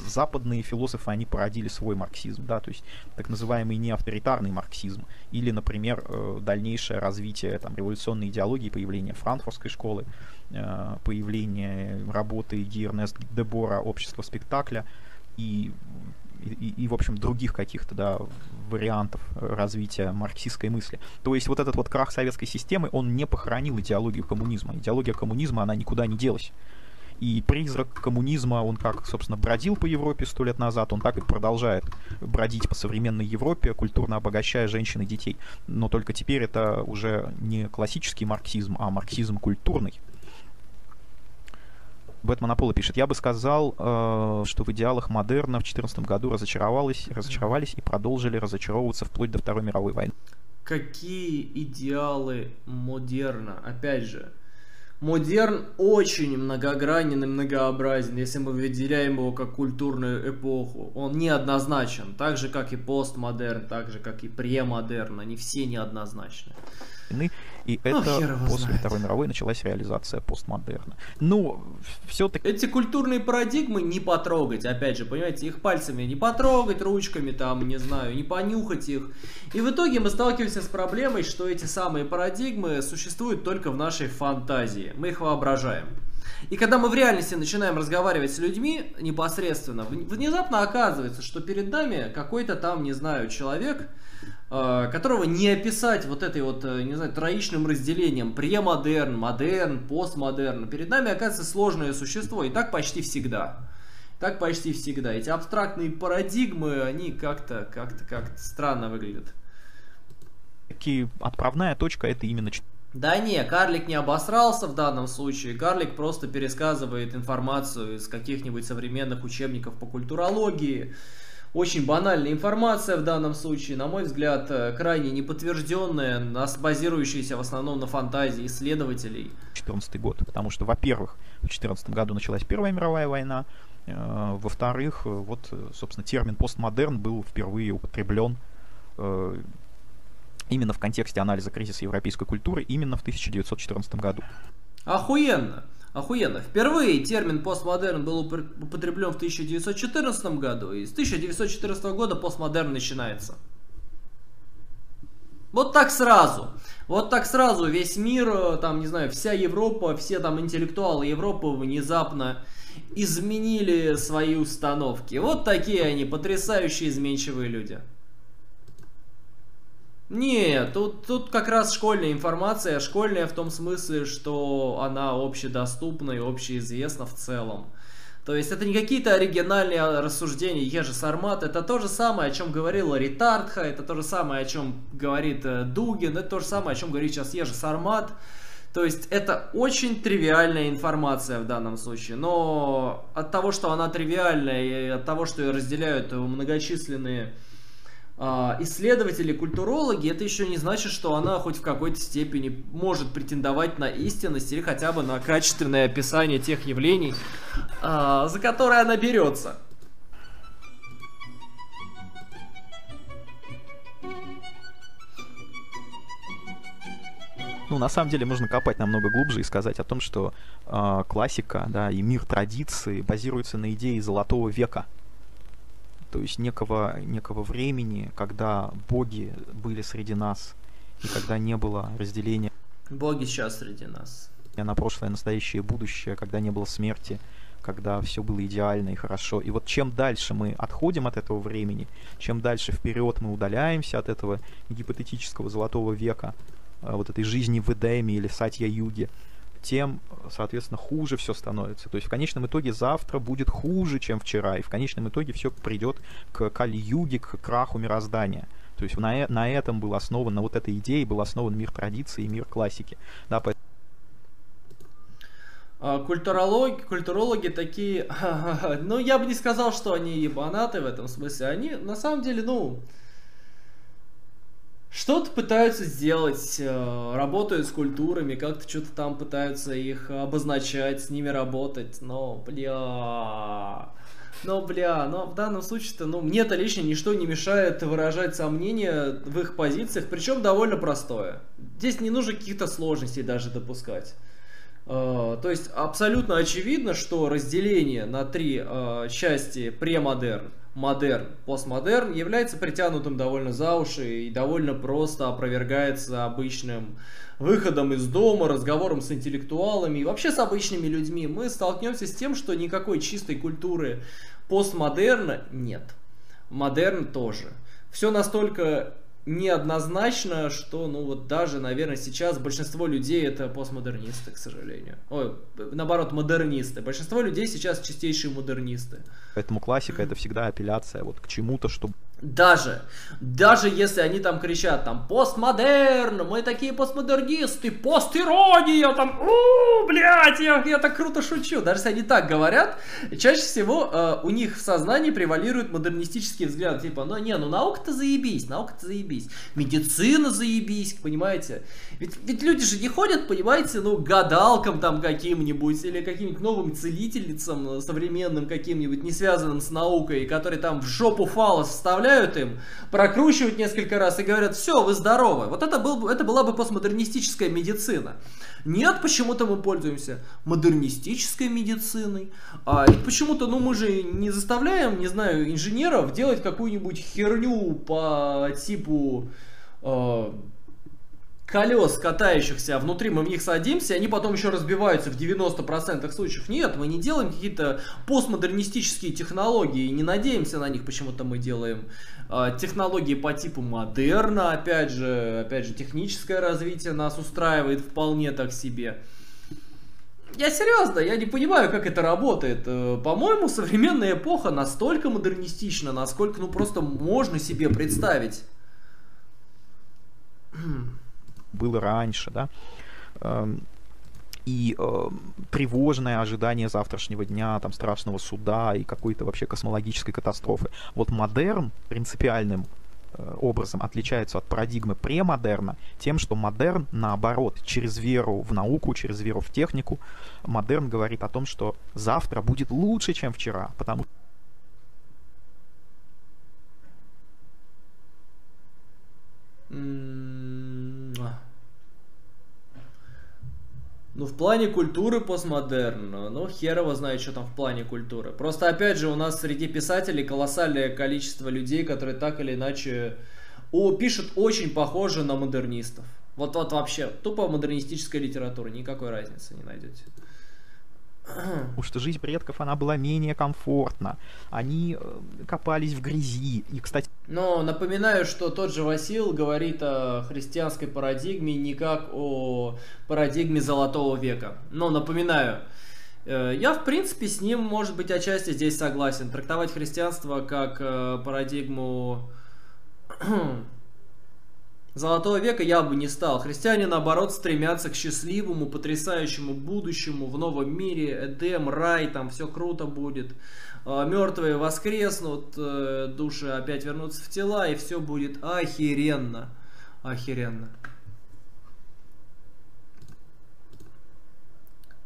западные философы, они породили свой марксизм, да, то есть так называемый неавторитарный марксизм, или, например, дальнейшее развитие там революционной идеологии, появление франкфуртской школы, появление работы Гернест Дебора «Общество спектакля» и в общем, других каких-то, да, вариантов развития марксистской мысли. То есть вот этот вот крах советской системы, он не похоронил идеологию коммунизма. Идеология коммунизма, она никуда не делась. И призрак коммунизма, он как, собственно, бродил по Европе 100 лет назад, он так и продолжает бродить по современной Европе, культурно обогащая женщин и детей. Но только теперь это уже не классический марксизм, а марксизм культурный. Бэтмен Аполло пишет: я бы сказал, что в идеалах модерна в 2014 году разочаровались и продолжили разочаровываться вплоть до Второй мировой войны. Какие идеалы модерна? Опять же, модерн очень многогранен и многообразен, если мы выделяем его как культурную эпоху. Он неоднозначен, так же, как и постмодерн, так же, как и премодерн. Они все неоднозначны. И это после Второй мировой началась реализация постмодерна. Но все-таки... Эти культурные парадигмы не потрогать, опять же, понимаете, их пальцами не потрогать, ручками там, не знаю, не понюхать их. И в итоге мы сталкиваемся с проблемой, что эти самые парадигмы существуют только в нашей фантазии. Мы их воображаем. И когда мы в реальности начинаем разговаривать с людьми непосредственно, внезапно оказывается, что перед нами какой-то там, не знаю, человек, которого не описать вот этой вот, не знаю, троичным разделением: премодерн, модерн, постмодерн. Перед нами оказывается сложное существо, и так почти всегда. Так почти всегда. Эти абстрактные парадигмы, они как-то странно выглядят. Такие отправная точка — это именно... Да не, карлик не обосрался в данном случае, карлик просто пересказывает информацию из каких-нибудь современных учебников по культурологии. Очень банальная информация в данном случае, на мой взгляд, крайне неподтвержденная, базирующаяся в основном на фантазии исследователей. 2014 год, потому что, во-первых, в 2014 году началась Первая мировая война, во-вторых, вот, собственно, термин постмодерн был впервые употреблен именно в контексте анализа кризиса европейской культуры именно в 1914 году. Охуенно! Охуенно. Впервые термин постмодерн был употреблен в 1914 году, и с 1914 года постмодерн начинается. Вот так сразу. Вот так сразу весь мир, там, не знаю, вся Европа, все там интеллектуалы Европы внезапно изменили свои установки. Вот такие они, потрясающие изменчивые люди. Нет, тут как раз школьная информация, школьная в том смысле, что она общедоступна и общеизвестна в целом. То есть это не какие-то оригинальные рассуждения Ежи Сармат, это то же самое, о чем говорила Ретарда, это то же самое, о чем говорит Дугин, это то же самое, о чем говорит сейчас Ежи Сармат. То есть это очень тривиальная информация в данном случае, но от того, что она тривиальная, и от того, что ее разделяют многочисленные исследователи, культурологи, это еще не значит, что она хоть в какой-то степени может претендовать на истинность или хотя бы на качественное описание тех явлений, за которые она берется. Ну, на самом деле, можно копать намного глубже и сказать о том, что классика, да, и мир традиции базируется на идее Золотого века. То есть некого времени, когда боги были среди нас, и когда не было разделения. Боги сейчас среди нас. На прошлое, настоящее, будущее, когда не было смерти, когда все было идеально и хорошо. И вот чем дальше мы отходим от этого времени, чем дальше вперед мы удаляемся от этого гипотетического Золотого века, вот этой жизни в Эдеме или Сатья-юге, тем, соответственно, хуже все становится. То есть в конечном итоге завтра будет хуже, чем вчера, и в конечном итоге все придет к Кали-юге, к краху мироздания. То есть на этом был основан, на вот этой идее был основан мир традиции и мир классики. Да, поэтому... Культурологи такие, ну я бы не сказал, что они ебанаты в этом смысле, они на самом деле, ну, что-то пытаются сделать, работают с культурами, как-то что-то там пытаются их обозначать, с ними работать, но, но в данном случае-то, ну, мне-то лично ничто не мешает выражать сомнения в их позициях, причем довольно простое. Здесь не нужно каких-то сложностей даже допускать. То есть абсолютно очевидно, что разделение на три части премодерн, модерн, постмодерн является притянутым довольно за уши и довольно просто опровергается обычным выходом из дома, разговором с интеллектуалами и вообще с обычными людьми. Мы столкнемся с тем, что никакой чистой культуры постмодерна нет. Модерн тоже. Все настолько неоднозначно, что, ну вот даже, наверное, сейчас большинство людей это постмодернисты, к сожалению. Ой, наоборот, модернисты. Большинство людей сейчас чистейшие модернисты. Поэтому классика это всегда апелляция вот к чему-то, что... Даже если они там кричат, там, постмодерн, мы такие постмодернисты, постирония, там, блядь, я так круто шучу. Даже если они так говорят, чаще всего у них в сознании превалирует модернистический взгляд, типа, ну не, ну наука-то заебись, наука-то заебись, медицина заебись, понимаете? Ведь люди же не ходят, понимаете, ну, гадалкам там каким-нибудь, или каким-нибудь новым целительницам современным каким-нибудь, не связанным с наукой, которые там в жопу фаллос вставляют, им прокручивают несколько раз и говорят: все, вы здоровы. Вот это была бы постмодернистическая медицина. Нет, почему-то мы пользуемся модернистической медициной. А почему-то, ну мы же не заставляем, не знаю, инженеров делать какую-нибудь херню по типу колес, катающихся, внутри мы в них садимся, и они потом еще разбиваются в 90% случаев. Нет, мы не делаем какие-то постмодернистические технологии, не надеемся на них, почему-то мы делаем технологии по типу модерна, опять же, техническое развитие нас устраивает вполне так себе. Я серьезно, я не понимаю, как это работает. По-моему, современная эпоха настолько модернистична, насколько, ну, просто можно себе представить. Было раньше, да, и тревожное ожидание завтрашнего дня, там, страшного суда и какой-то вообще космологической катастрофы. Вот модерн принципиальным образом отличается от парадигмы премодерна тем, что модерн, наоборот, через веру в науку, через веру в технику, модерн говорит о том, что завтра будет лучше, чем вчера, потому что ну, в плане культуры постмодерна, ну, хер его знает, что там в плане культуры. Просто, опять же, у нас среди писателей колоссальное количество людей, которые так или иначе пишут очень похоже на модернистов. Вот вообще, тупо модернистическая литература, никакой разницы не найдете. Потому что жизнь предков, она была менее комфортна. Они копались в грязи. И, кстати... Но напоминаю, что тот же Васил говорит о христианской парадигме не как о парадигме Золотого века. Но напоминаю, я в принципе с ним, может быть, отчасти здесь согласен. Трактовать христианство как парадигму Золотого века я бы не стал. Христиане, наоборот, стремятся к счастливому, потрясающему будущему в новом мире. Эдем, рай, там все круто будет. Мертвые воскреснут, души опять вернутся в тела, и все будет охеренно. Охеренно.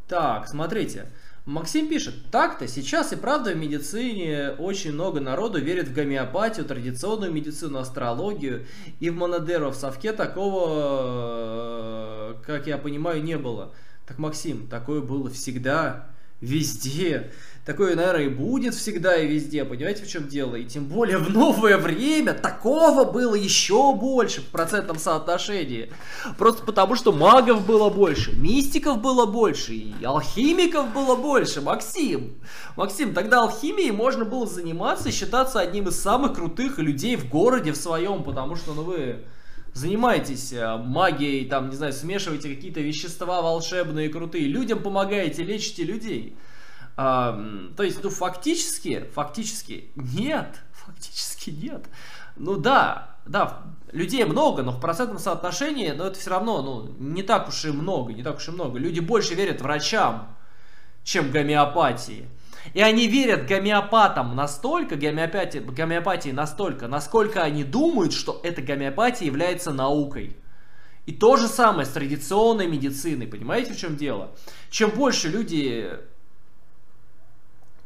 Так, смотрите. Максим пишет, так-то сейчас и правда в медицине очень много народу верит в гомеопатию, традиционную медицину, астрологию, и в Монадеро в совке такого, как я понимаю, не было. Так, Максим, такое было всегда, везде. Такое, наверное, и будет всегда и везде, понимаете, в чем дело? И тем более в новое время такого было еще больше в процентном соотношении. Просто потому, что магов было больше, мистиков было больше, и алхимиков было больше. Максим, тогда алхимией можно было заниматься и считаться одним из самых крутых людей в городе в своем, потому что, ну, вы занимаетесь магией, там, не знаю, смешиваете какие-то вещества волшебные, крутые, людям помогаете, лечите людей. То есть, ну, фактически нет. Ну да, людей много, но в процентном соотношении, но это все равно, ну, не так уж и много. Люди больше верят врачам, чем гомеопатии. И они верят гомеопатам настолько, гомеопатии настолько, насколько они думают, что эта гомеопатия является наукой. И то же самое с традиционной медициной. Понимаете, в чем дело? Чем больше люди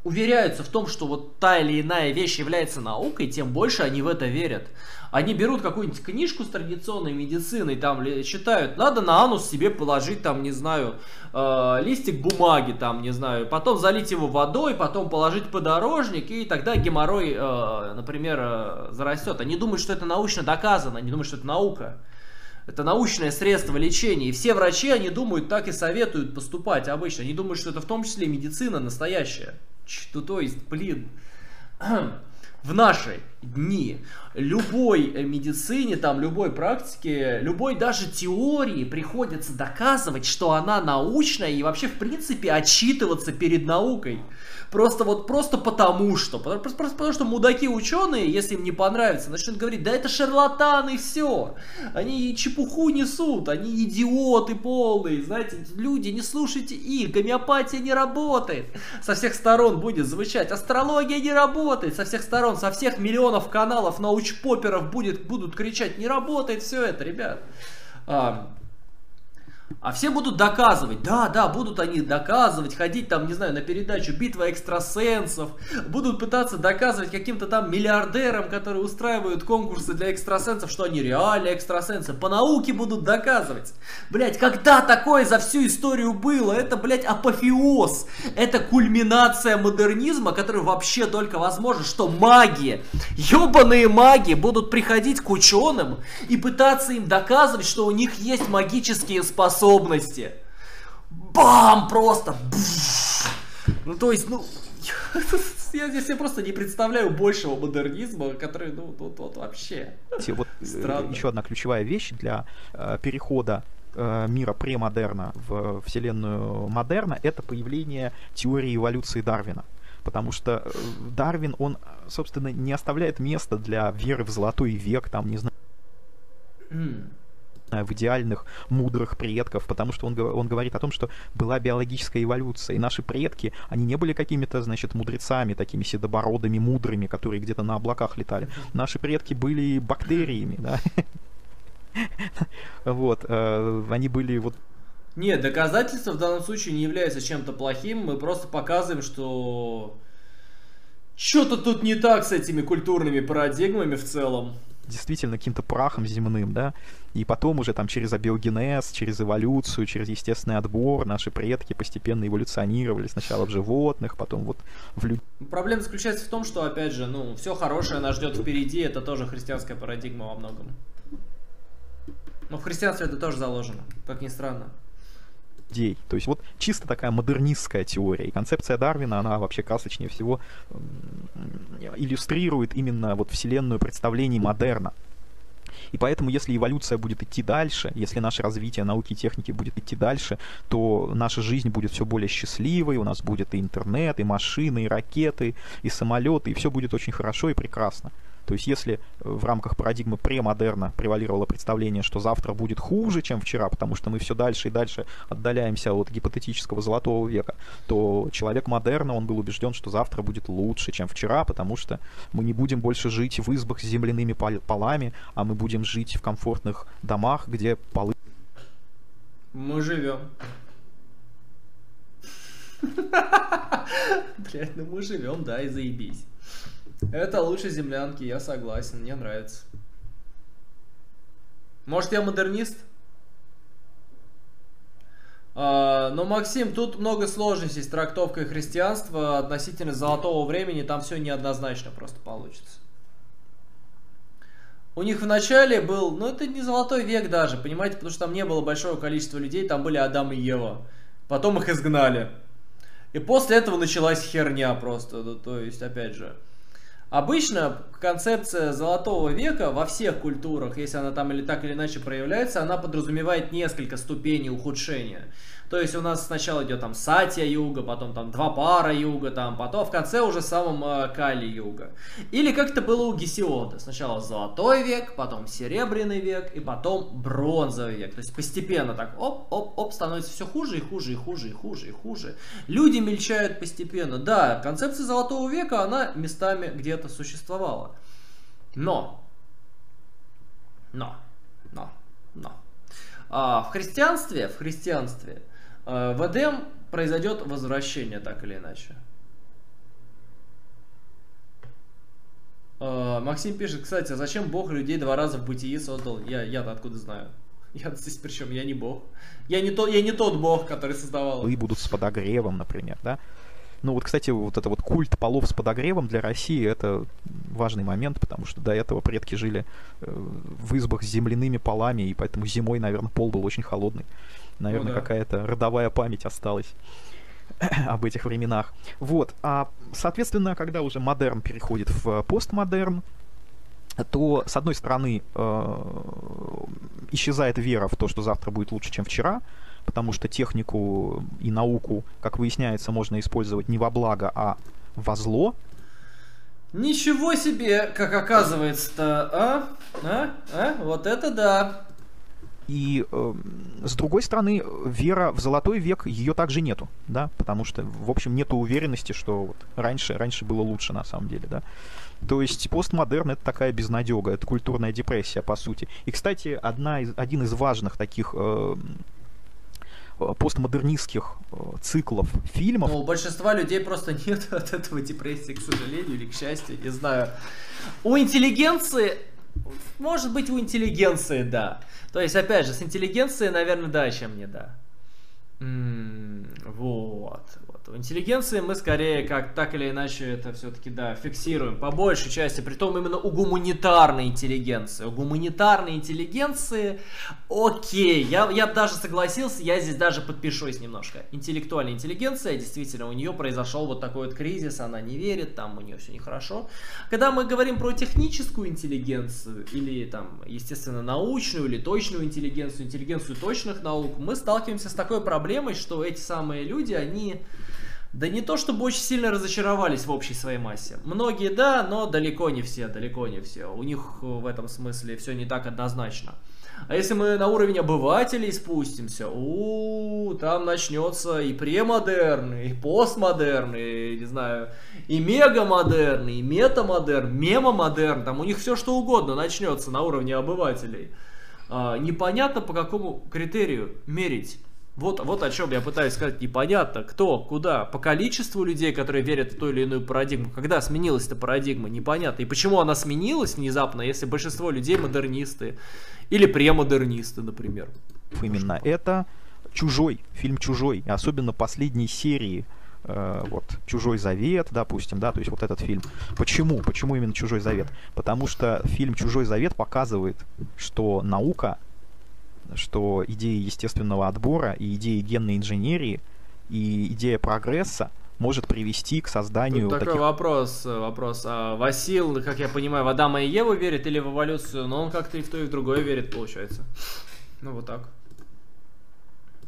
уверяются в том, что вот та или иная вещь является наукой, тем больше они в это верят. Они берут какую-нибудь книжку с традиционной медициной, там читают, надо на анус себе положить, там, не знаю, листик бумаги, там, не знаю, потом залить его водой, потом положить подорожник, и тогда геморрой, например, зарастет. Они думают, что это научно доказано, они думают, что это наука. Это научное средство лечения. И все врачи, они думают, так и советуют поступать обычно. Они думают, что это в том числе медицина настоящая. То есть, блин, в наши дни любой медицине, там, любой практике, любой даже теории приходится доказывать, что она научная, и вообще, в принципе, отчитываться перед наукой. Просто вот, просто потому что мудаки-ученые, если им не понравится, начнут говорить, да это шарлатаны, все. Они чепуху несут, они идиоты полные, знаете, люди, не слушайте их, гомеопатия не работает. Со всех сторон будет звучать, астрология не работает, со всех сторон, со всех миллионов каналов научпоперов будут кричать, не работает все это, ребят. А все будут доказывать, да, будут они доказывать, ходить там, не знаю, на передачу «Битва экстрасенсов», будут пытаться доказывать каким-то там миллиардерам, которые устраивают конкурсы для экстрасенсов, что они реальные экстрасенсы, по науке будут доказывать. Блять, когда такое за всю историю было? Это, блять, апофеоз, это кульминация модернизма, который вообще только возможен, что маги, ёбаные маги будут приходить к ученым и пытаться им доказывать, что у них есть магические способности. Бам! Просто! Ну, то есть, ну... Я себе просто не представляю большего модернизма, который, ну, тут вообще... Вот еще одна ключевая вещь для перехода мира премодерна в вселенную модерна — это появление теории эволюции Дарвина. Потому что Дарвин, он, собственно, не оставляет места для веры в золотой век, там, не знаю... в идеальных, мудрых предков, потому что он говорит о том, что была биологическая эволюция, и наши предки, они не были какими-то, значит, мудрецами, такими седобородыми, мудрыми, которые где-то на облаках летали. Наши предки были бактериями, да? Вот, они были вот... Нет, доказательство в данном случае не является чем-то плохим, мы просто показываем, что что-то тут не так с этими культурными парадигмами в целом. Действительно каким-то прахом земным, да, и потом уже там через абиогенез, через эволюцию, через естественный отбор наши предки постепенно эволюционировали сначала в животных, потом вот в людей. Проблема заключается в том, что, опять же, ну, все хорошее нас ждет впереди, это тоже христианская парадигма во многом. Но в христианстве это тоже заложено, как ни странно. Людей. То есть вот чисто такая модернистская теория. И концепция Дарвина, она вообще красочнее всего иллюстрирует именно вот вселенную представлений модерна. И поэтому, если эволюция будет идти дальше, если наше развитие науки и техники будет идти дальше, то наша жизнь будет все более счастливой, у нас будет и интернет, и машины, и ракеты, и самолеты, и все будет очень хорошо и прекрасно. То есть, если в рамках парадигмы премодерна превалировало представление, что завтра будет хуже, чем вчера, потому что мы все дальше и дальше отдаляемся от гипотетического золотого века, то человек модерна, он был убежден, что завтра будет лучше, чем вчера, потому что мы не будем больше жить в избах с земляными полами, а мы будем жить в комфортных домах, где полы... Мы живем. Блять, ну мы живем, да, и заебись. Это лучше землянки, я согласен, мне нравится. Может, я модернист? Но, Максим, тут много сложностей с трактовкой христианства относительно золотого времени, там все неоднозначно просто получится. У них вначале был, ну это не золотой век даже, понимаете, потому что там не было большого количества людей, там были Адам и Ева. Потом их изгнали. И после этого началась херня просто, то есть, опять же... Обычно концепция золотого века во всех культурах, если она там или так или иначе проявляется, она подразумевает несколько ступеней ухудшения. То есть у нас сначала идет там сатья-юга, потом там двапара-юга, там, потом в конце уже самом кали-юга. Или как это было у Гесиода. Сначала золотой век, потом серебряный век и потом бронзовый век. То есть постепенно так оп-оп-оп становится все хуже и хуже и хуже и хуже и хуже. Люди мельчают постепенно. Да, концепция золотого века, она местами где-то существовала. Но. В христианстве в Эдем произойдет возвращение, так или иначе. Максим пишет, кстати, а зачем Бог людей два раза в бытии создал? Я-то откуда знаю? Я здесь причем, я не Бог. Я не тот Бог, который создавал. И будут с подогревом, например, да? Ну вот, кстати, вот это вот культ полов с подогревом для России — это важный момент, потому что до этого предки жили в избах с земляными полами, и поэтому зимой, наверное, пол был очень холодный. Наверное, ну да, какая-то родовая память осталась об этих временах. Вот, а, соответственно, когда уже модерн переходит в постмодерн, то, с одной стороны, исчезает вера в то, что завтра будет лучше, чем вчера, потому что технику и науку, как выясняется, можно использовать не во благо, а во зло. Ничего себе, как оказывается-то, вот это да. И, с другой стороны, вера в золотой век, ее также нету, да, потому что, в общем, нету уверенности, что вот раньше было лучше на самом деле, да. То есть постмодерн — это такая безнадега, это культурная депрессия, по сути. И, кстати, один из важных таких постмодернистских циклов фильмов. Но у большинства людей просто нет от этого депрессии, к сожалению, или к счастью, не знаю. У интеллигенции... Может быть, у интеллигенции, да. То есть, опять же, с интеллигенцией, наверное, да, чем не да. Вот. У интеллигенции мы скорее, как так или иначе, это все-таки, да, фиксируем по большей части, притом именно у гуманитарной интеллигенции. У гуманитарной интеллигенции, окей, я даже согласился, я здесь даже подпишусь немножко. Интеллектуальная интеллигенция, действительно, у нее произошел вот такой вот кризис, она не верит, там у нее все нехорошо. Когда мы говорим про техническую интеллигенцию, или там, естественно, научную, или точную интеллигенцию, интеллигенцию точных наук, мы сталкиваемся с такой проблемой, что эти самые люди, они... Да не то чтобы очень сильно разочаровались в общей своей массе. Многие да, но далеко не все. У них в этом смысле все не так однозначно. А если мы на уровень обывателей спустимся, там начнется и премодерн, и постмодерн, и, не знаю, и мегамодерн, и метамодерн, мемомодерн, там у них все что угодно начнется на уровне обывателей. Непонятно, по какому критерию мерить. Вот о чем я пытаюсь сказать, непонятно, кто, куда, по количеству людей, которые верят в ту или иную парадигму, когда сменилась эта парадигма, непонятно, и почему она сменилась внезапно, если большинство людей модернисты, или премодернисты, например. Именно это «Чужой», фильм «Чужой», особенно последней серии, вот, «Чужой завет», допустим, да, то есть вот этот фильм. Почему именно «Чужой завет»? Потому что фильм «Чужой завет» показывает, что наука, что идея естественного отбора и идея генной инженерии и идея прогресса может привести к созданию... Тут такой таких... вопрос. А Васил, как я понимаю, в Адама и Еву верит или в эволюцию? Но он как-то и в то, и в другое верит, получается. Ну, вот так.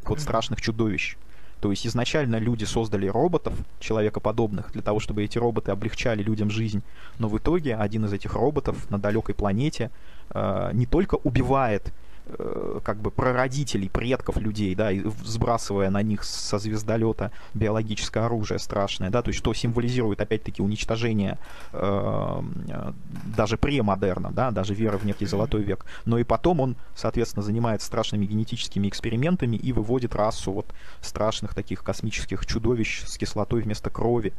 Код страшных чудовищ. То есть изначально люди создали роботов, человекоподобных, для того, чтобы эти роботы облегчали людям жизнь. Но в итоге один из этих роботов на далекой планете не только убивает как бы прародителей, предков людей, да, и сбрасывая на них со звездолета биологическое оружие страшное, да, то есть что символизирует опять-таки уничтожение даже премодерна, да, даже веры в некий золотой век, но и потом он, соответственно, занимается страшными генетическими экспериментами и выводит расу вот страшных таких космических чудовищ с кислотой вместо крови,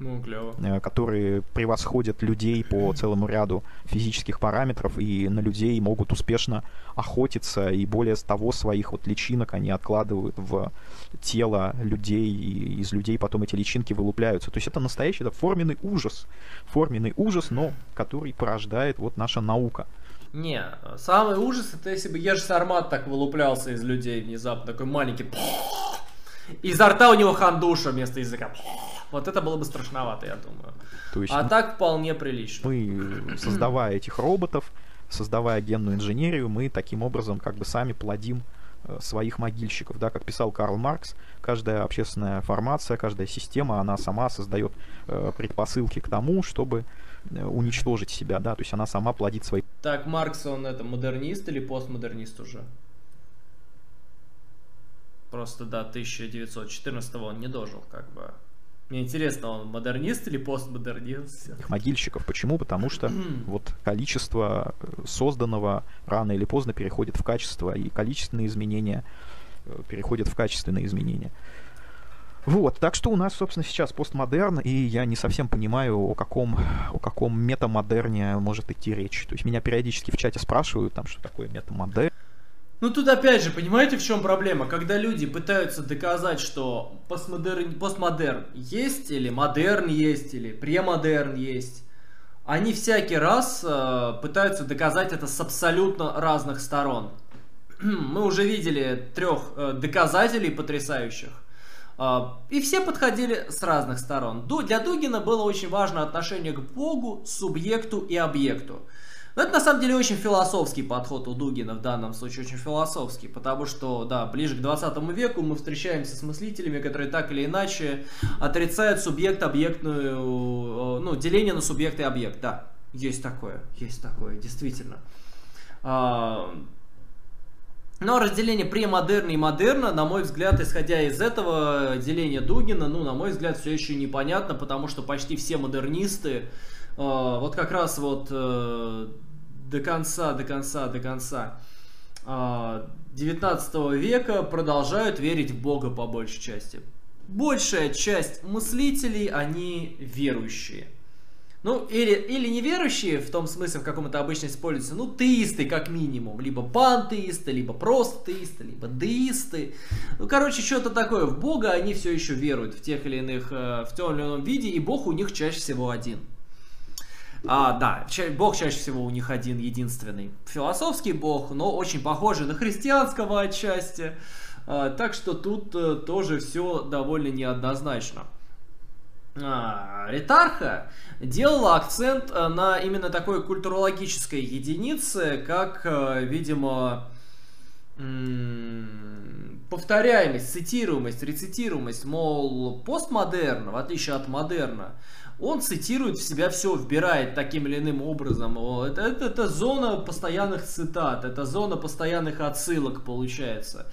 ну, клево, которые превосходят людей по целому ряду физических параметров, и на людей могут успешно охотиться, и более того, своих вот личинок они откладывают в тело людей, и из людей потом эти личинки вылупляются. То есть это настоящий, это форменный ужас, но который порождает вот наша наука. Не, самый ужас — это если бы Ежи Сармат так вылуплялся из людей внезапно, такой маленький, изо рта у него хандуша вместо языка. Вот это было бы страшновато, я думаю. То есть, а так вполне прилично. Мы, создавая этих роботов, создавая генную инженерию, мы таким образом как бы сами плодим своих могильщиков, да, как писал Карл Маркс, каждая общественная формация, каждая система, она сама создает предпосылки к тому, чтобы уничтожить себя, да, то есть она сама плодит свои... Так, Маркс, он это модернист или постмодернист уже? Просто до 1914-го он не дожил, как бы. Мне интересно, он модернист или постмодернист? Могильщиков. Почему? Потому что вот количество созданного рано или поздно переходит в качество, и количественные изменения переходят в качественные изменения. Вот, так что у нас, собственно, сейчас постмодерн, и я не совсем понимаю, о каком метамодерне может идти речь. То есть меня периодически в чате спрашивают, там, что такое метамодерн. Ну тут опять же, понимаете, в чем проблема? Когда люди пытаются доказать, что постмодерн есть, или модерн есть, или премодерн есть, они всякий раз пытаются доказать это с абсолютно разных сторон. Мы уже видели трех доказателей потрясающих, и все подходили с разных сторон. Для Дугина было очень важно отношение к Богу, субъекту и объекту. Но это на самом деле очень философский подход у Дугина в данном случае, очень философский, потому что, да, ближе к 20 веку мы встречаемся с мыслителями, которые так или иначе отрицают субъект-объектную, ну, деление на субъект и объект, да, есть такое, действительно. Но разделение премодерна и модерна, на мой взгляд, исходя из этого деления Дугина, ну, на мой взгляд, все еще непонятно, потому что почти все модернисты, вот как раз вот до конца 19 века продолжают верить в Бога по большей части. Большая часть мыслителей, они верующие. Ну, или неверующие, в том смысле, в каком это обычно используется, ну, теисты как минимум. Либо пантеисты, либо просто теисты, либо деисты. Ну, короче, что-то такое. В Бога они все еще веруют в тех или иных, в том или ином виде, и Бог у них чаще всего один. Да, Бог чаще всего у них один, единственный. Философский Бог, но очень похожий на христианского отчасти. Так что тут тоже все довольно неоднозначно. Ретарха делала акцент на именно такой культурологической единице, как, видимо, повторяемость, цитируемость, рецитируемость. Мол, постмодерн, в отличие от модерна, он цитирует в себя все, вбирает таким или иным образом. Это зона постоянных цитат, это зона постоянных отсылок получается.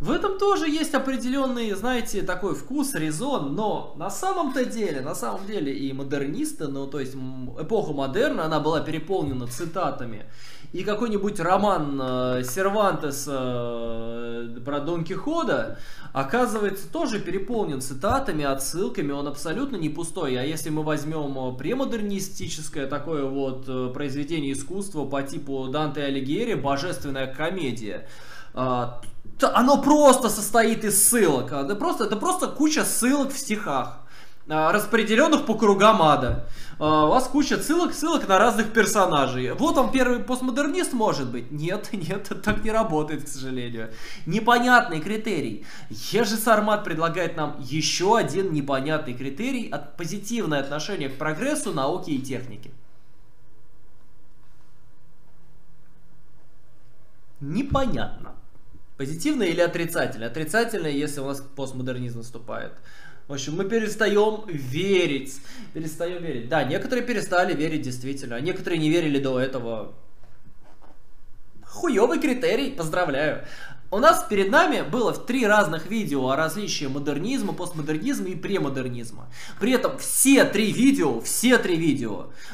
В этом тоже есть определенный, знаете, такой вкус, резон, но на самом деле и модернисты, ну то есть эпоха модерна, она была переполнена цитатами. И какой-нибудь роман Сервантеса про Дон Кихота оказывается тоже переполнен цитатами, отсылками, он абсолютно не пустой. А если мы возьмем премодернистическое такое вот произведение искусства по типу Данте Алигьери «Божественная комедия», оно просто состоит из ссылок, это просто куча ссылок в стихах, распределенных по кругам ада. У вас куча ссылок на разных персонажей. Вот он первый постмодернист, может быть? Нет, так не работает, к сожалению. Непонятный критерий. Ежи Сармат предлагает нам еще один непонятный критерий — позитивное отношение к прогрессу, науке и технике. Непонятно. Позитивное или отрицательное? Отрицательное, если у нас постмодернизм наступает. В общем, мы перестаем верить. Да, некоторые перестали верить действительно, а некоторые не верили до этого. Хуёвый критерий, поздравляю. У нас перед нами было 3 разных видео о различии модернизма, постмодернизма и премодернизма. При этом все три видео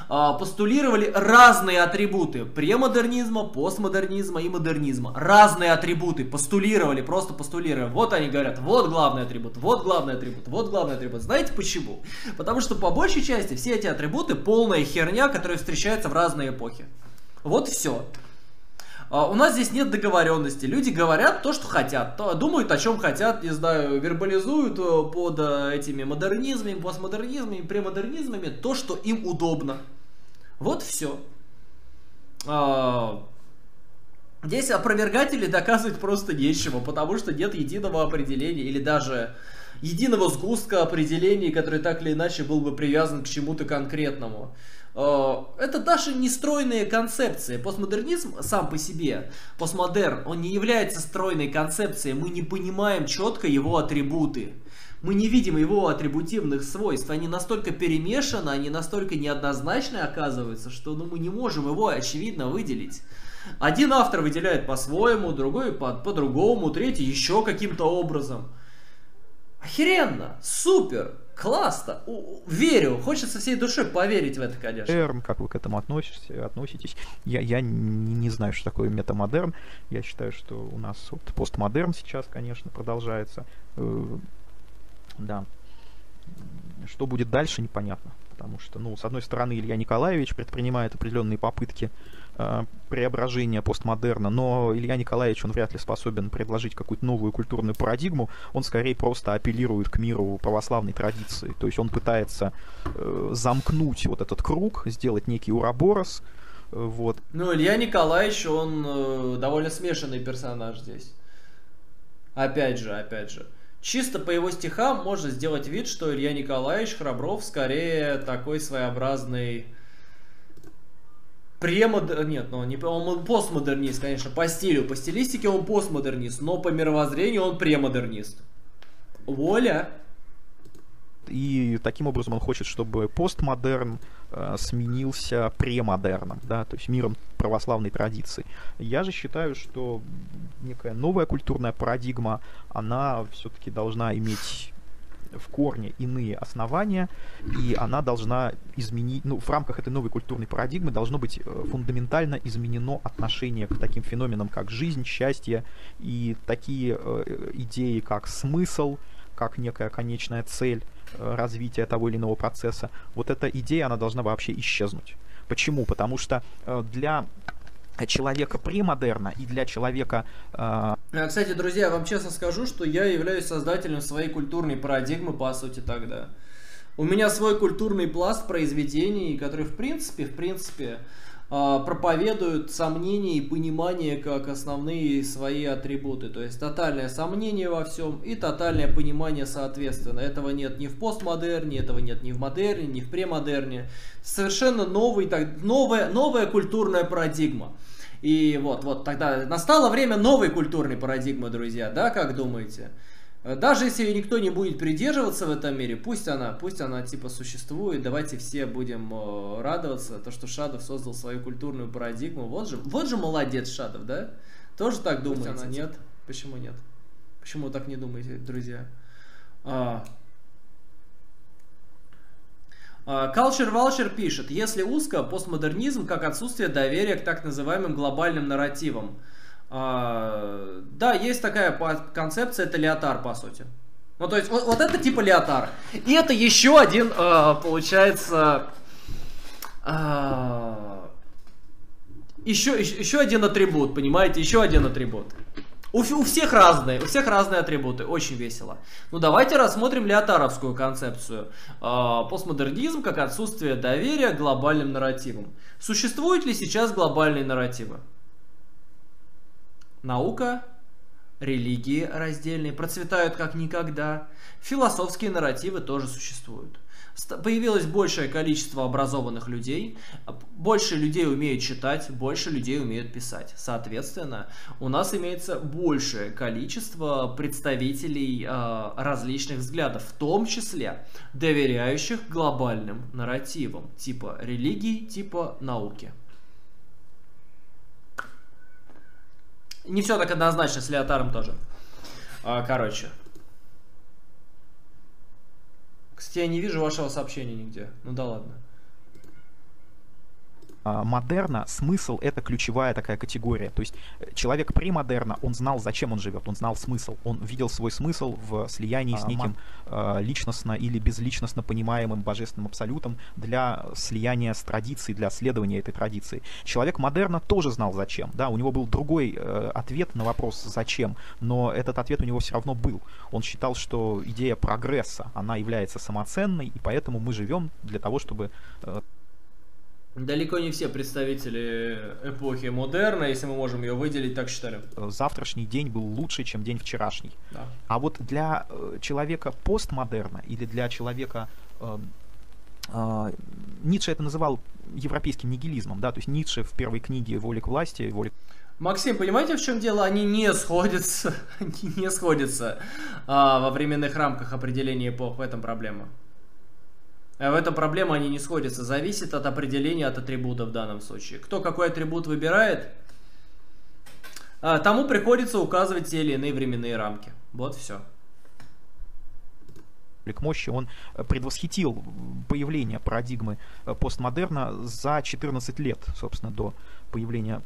постулировали разные атрибуты премодернизма, постмодернизма и модернизма. Разные атрибуты постулировали. Вот они говорят, вот главный атрибут, вот главный атрибут, вот главный атрибут. Знаете почему? Потому что по большей части все эти атрибуты полная херня, которая встречается в разные эпохи. Вот все. У нас здесь нет договоренности. Люди говорят то, что хотят, думают, о чем хотят, не знаю, вербализуют под этими модернизмами, постмодернизмами, премодернизмами то, что им удобно. Вот все. Здесь опровергатели доказывать просто нечего, потому что нет единого определения или даже единого сгустка определений, который так или иначе был бы привязан к чему-то конкретному. Это даже не стройные концепции. Постмодернизм сам по себе, постмодерн, он не является стройной концепцией. Мы не понимаем четко его атрибуты. Мы не видим его атрибутивных свойств. Они настолько перемешаны, они настолько неоднозначны оказываются, что мы не можем его очевидно выделить. Один автор выделяет по-своему, другой по-другому, третий еще каким-то образом. Охеренно, супер, классно, верю, хочется всей душой поверить в это, конечно. Модерн, как вы к этому относитесь? Я не знаю, что такое метамодерн. Я считаю, что у нас вот постмодерн сейчас, конечно, продолжается. Да. Что будет дальше, непонятно. Потому что, ну, с одной стороны, Илья Николаевич предпринимает определенные попытки преображения постмодерна, но Илья Николаевич, он вряд ли способен предложить какую-то новую культурную парадигму, он скорее просто апеллирует к миру православной традиции, то есть он пытается замкнуть вот этот круг, сделать некий уроборос, вот. Ну, Илья Николаевич, он довольно смешанный персонаж здесь. Опять же. Чисто по его стихам можно сделать вид, что Илья Николаевич Храбров скорее такой своеобразный премодернист, нет, ну, не... он постмодернист, конечно, по стилю, по стилистике он постмодернист, но по мировоззрению он премодернист. Воля! И таким образом он хочет, чтобы постмодерн сменился премодерном, да, то есть миром православной традиции. Я же считаю, что некая новая культурная парадигма, она все-таки должна иметь в корне иные основания, и она должна изменить, ну, в рамках этой новой культурной парадигмы должно быть фундаментально изменено отношение к таким феноменам, как жизнь, счастье, и такие идеи, как смысл, как некая конечная цель развития того или иного процесса. Вот эта идея, она должна вообще исчезнуть. Почему? Потому что для человека премодерна и для человека... Кстати, друзья, я вам честно скажу, что я являюсь создателем своей культурной парадигмы, по сути, тогда. У меня свой культурный пласт произведений, который, в принципе, проповедуют сомнения и понимание как основные свои атрибуты. То есть тотальное сомнение во всем и тотальное понимание соответственно. Этого нет ни в постмодерне, этого нет ни в модерне, ни в премодерне. Совершенно новая культурная парадигма. И вот тогда настало время новой культурной парадигмы, друзья, да, как думаете? Даже если никто не будет придерживаться в этом мире, пусть она типа существует, давайте все будем радоваться, то, что Шадов создал свою культурную парадигму. Вот же молодец Шадов, да? Тоже так думаете? Пусть она нет. Почему нет? Почему вы так не думаете, друзья? Culture-Vulture пишет, если узко, постмодернизм как отсутствие доверия к так называемым глобальным нарративам. Да, есть такая концепция, это Лиотар, по сути. Ну, то есть, вот это типа Лиотар. И это еще один, получается, еще один атрибут, понимаете, еще один атрибут. У всех разные атрибуты, очень весело. Ну, давайте рассмотрим лиотаровскую концепцию. Постмодернизм как отсутствие доверия к глобальным нарративам. Существуют ли сейчас глобальные нарративы? Наука, религии раздельные процветают как никогда. Философские нарративы тоже существуют. Появилось большее количество образованных людей. Больше людей умеют читать, больше людей умеют писать. Соответственно, у нас имеется большее количество представителей различных взглядов, в том числе доверяющих глобальным нарративам, типа религии, типа науки. Не все так однозначно с Лиотаром тоже. Короче. Кстати, я не вижу вашего сообщения нигде. Ну да ладно. Модерна, смысл — это ключевая такая категория. То есть человек премодерна, он знал, зачем он живет, он знал смысл. Он видел свой смысл в слиянии с неким личностно или безличностно понимаемым божественным абсолютом для слияния с традицией, для следования этой традиции. Человек модерна тоже знал, зачем. Да, у него был другой ответ на вопрос «зачем?», но этот ответ у него все равно был. Он считал, что идея прогресса, она является самоценной, и поэтому мы живем для того, чтобы... Далеко не все представители эпохи модерна, если мы можем ее выделить, так считали. Завтрашний день был лучше, чем день вчерашний. Да. А вот для человека постмодерна или для человека... Ницше это называл европейским нигилизмом, да, то есть Ницше в первой книге «Воля к власти», «Воля к...» Максим, понимаете, в чем дело? Они не сходятся, во временных рамках определения эпох, в этом проблема. В этом проблема, они не сходятся. Зависит от определения, от атрибута в данном случае. Кто какой атрибут выбирает, тому приходится указывать те или иные временные рамки. Вот все. К мощи он предвосхитил появление парадигмы постмодерна за 14 лет, собственно, до появления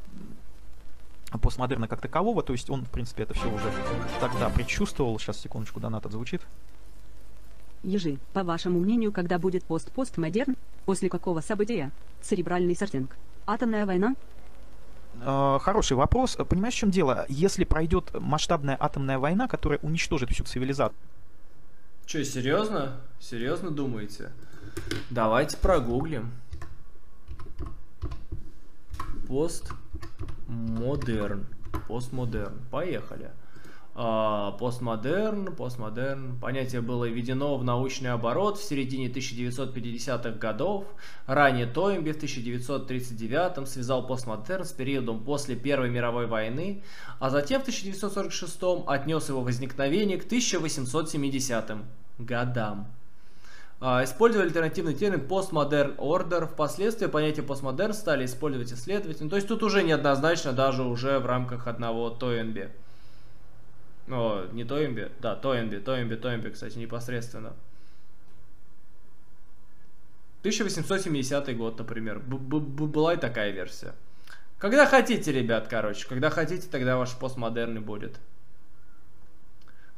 постмодерна как такового. То есть он, в принципе, это все уже тогда предчувствовал. Сейчас, секундочку, донат отзвучит. Ежи, по вашему мнению, когда будет постмодерн? После какого события? Церебральный сортинг? Атомная война? Хороший вопрос. Понимаешь, в чем дело? Если пройдет масштабная атомная война, которая уничтожит всю цивилизацию. Че, серьезно? Серьезно думаете? Давайте прогуглим. Постмодерн. Постмодерн. Поехали. Постмодерн. Понятие было введено в научный оборот в середине 1950-х годов. Ранее Тойнби в 1939-м связал постмодерн с периодом после Первой мировой войны, а затем в 1946-м отнес его возникновение к 1870-м годам. Использовали альтернативный термин «постмодерн ордер». Впоследствии понятие «постмодерн» стали использовать исследователи. То есть тут уже неоднозначно даже уже в рамках одного Тойнби. О, не Тойнби, да, Тойнби, кстати, непосредственно. 1870 год, например, была и такая версия. Когда хотите, ребят, короче, когда хотите, тогда ваш постмодерн будет.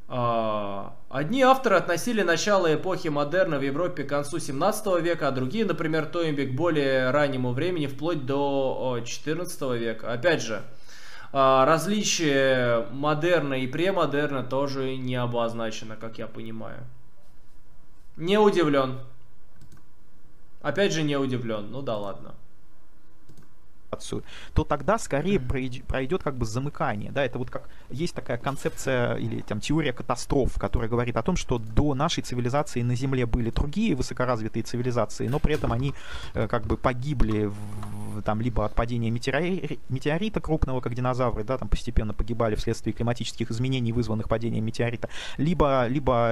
Одни авторы относили начало эпохи модерна в Европе к концу 17 века, а другие, например, Тойнби, к более раннему времени, вплоть до 14 века. Опять же, различие модерна и премодерна тоже не обозначено, как я понимаю. Не удивлен. Опять же, не удивлен. Ну да ладно. То тогда скорее пройдет как бы замыкание. Да? Это вот как есть такая концепция или там теория катастроф, которая говорит о том, что до нашей цивилизации на Земле были другие высокоразвитые цивилизации, но при этом они как бы погибли там, либо от падения метеорита крупного, как динозавры, да, там постепенно погибали вследствие климатических изменений, вызванных падением метеорита, либо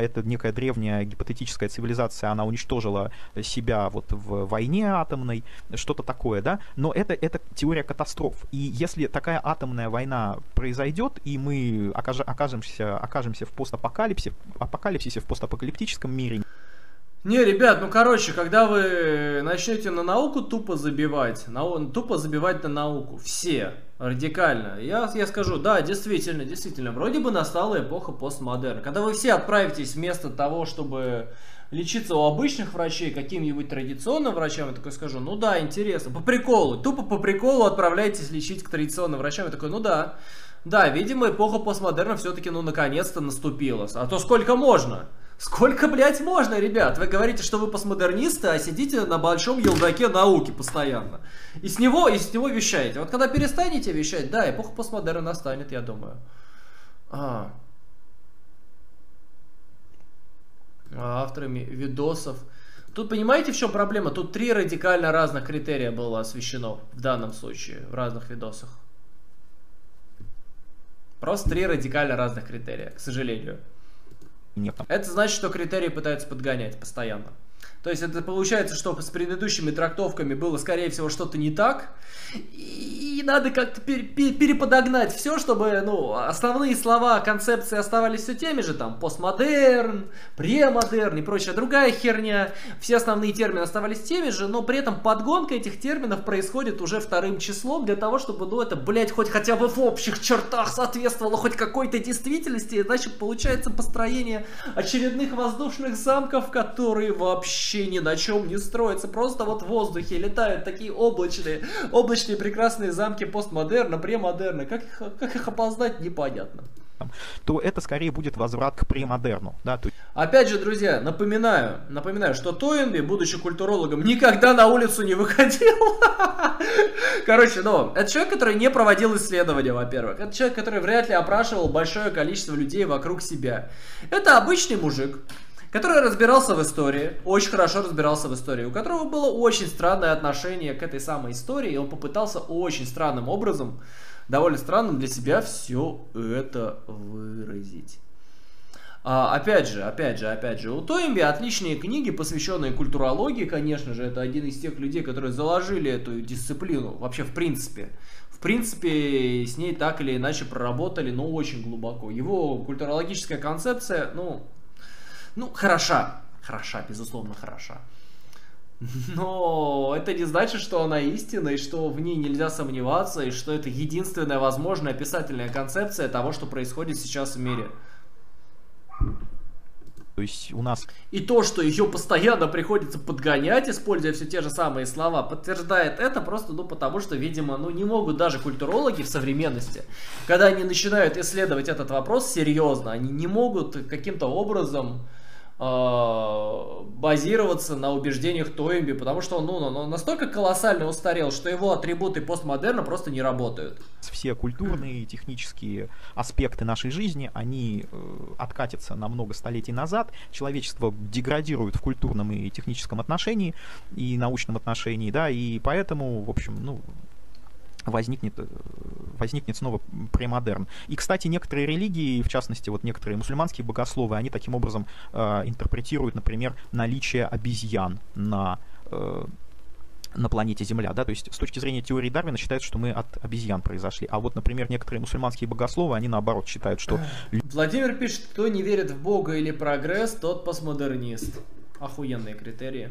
это некая древняя гипотетическая цивилизация, она уничтожила себя вот в войне атомной, что-то такое, да, но это теория катастроф. И если такая атомная война произойдет, и мы окажемся в постапокалипсисе, в постапокалиптическом мире. Не, ребят, ну короче, когда вы начнете на науку тупо забивать, на науку, все, радикально, я скажу, да, действительно, вроде бы настала эпоха постмодерна. Когда вы все отправитесь вместо того, чтобы лечиться у обычных врачей каким-нибудь традиционным врачам, я такой скажу, ну да, интересно, по приколу, тупо по приколу отправляйтесь лечить к традиционным врачам, я такой, ну да. Да, видимо, эпоха постмодерна все-таки, ну, наконец-то наступила. А то сколько можно? Сколько, блядь, можно, ребят? Вы говорите, что вы постмодернисты, а сидите на большом елдаке науки постоянно. И с него вещаете. Вот когда перестанете вещать, да, эпоха постмодерна настанет, я думаю. Авторами видосов. Тут понимаете, в чем проблема? Тут 3 радикально разных критерия было освещено в данном случае, в разных видосах. Просто 3 радикально разных критерия, к сожалению. Нет. Это значит, что критерии пытаются подгонять постоянно. То есть это получается, что с предыдущими трактовками было, скорее всего, что-то не так. И надо как-то переподогнать все, чтобы, ну, основные слова, концепции оставались все теми же. Там постмодерн, премодерн и прочая другая херня. Все основные термины оставались теми же, но при этом подгонка этих терминов происходит уже вторым числом для того, чтобы, ну, это, блядь, хотя бы в общих чертах соответствовало хоть какой-то действительности. Значит, получается построение очередных воздушных замков, которые вообще ни на чем не строится, просто вот в воздухе летают такие облачные прекрасные замки постмодерна, премодерна, как их опознать, непонятно. то это скорее будет возврат к премодерну. Да? Опять же, друзья, напоминаю, что Тойнби, будучи культурологом, никогда на улицу не выходил. Короче, ну, это человек, который не проводил исследования, во-первых. Это человек, который вряд ли опрашивал большое количество людей вокруг себя. Это обычный мужик, который разбирался в истории, очень хорошо разбирался в истории, у которого было очень странное отношение к этой самой истории, и он попытался очень странным образом, довольно странным для себя, все это выразить. Опять же, у Тойнби отличные книги, посвященные культурологии, конечно же, это один из тех людей, которые заложили эту дисциплину, вообще в принципе. В принципе, с ней так или иначе проработали, но очень глубоко. Его культурологическая концепция, ну, хороша, безусловно, хороша. Но это не значит, что она истинна, и что в ней нельзя сомневаться, и что это единственная возможная описательная концепция того, что происходит сейчас в мире. То есть у нас... И то, что ее постоянно приходится подгонять, используя все те же самые слова, подтверждает это просто, ну, потому что, видимо, ну, не могут даже культурологи в современности, когда они начинают исследовать этот вопрос серьезно, они не могут каким-то образом базироваться на убеждениях Тойнби, потому что он настолько колоссально устарел, что его атрибуты постмодерна просто не работают. Все культурные и технические аспекты нашей жизни, они откатятся на много столетий назад, человечество деградирует в культурном и техническом отношении, и научном отношении, да, и поэтому, в общем, ну... Возникнет снова премодерн. И, кстати, некоторые религии, в частности, вот некоторые мусульманские богословы, они таким образом интерпретируют, например, наличие обезьян на планете Земля, да, то есть с точки зрения теории Дарвина считается, что мы от обезьян произошли, а вот, например, некоторые мусульманские богословы, они наоборот считают, что... Владимир пишет, кто не верит в Бога или прогресс, тот постмодернист. Охуенные критерии.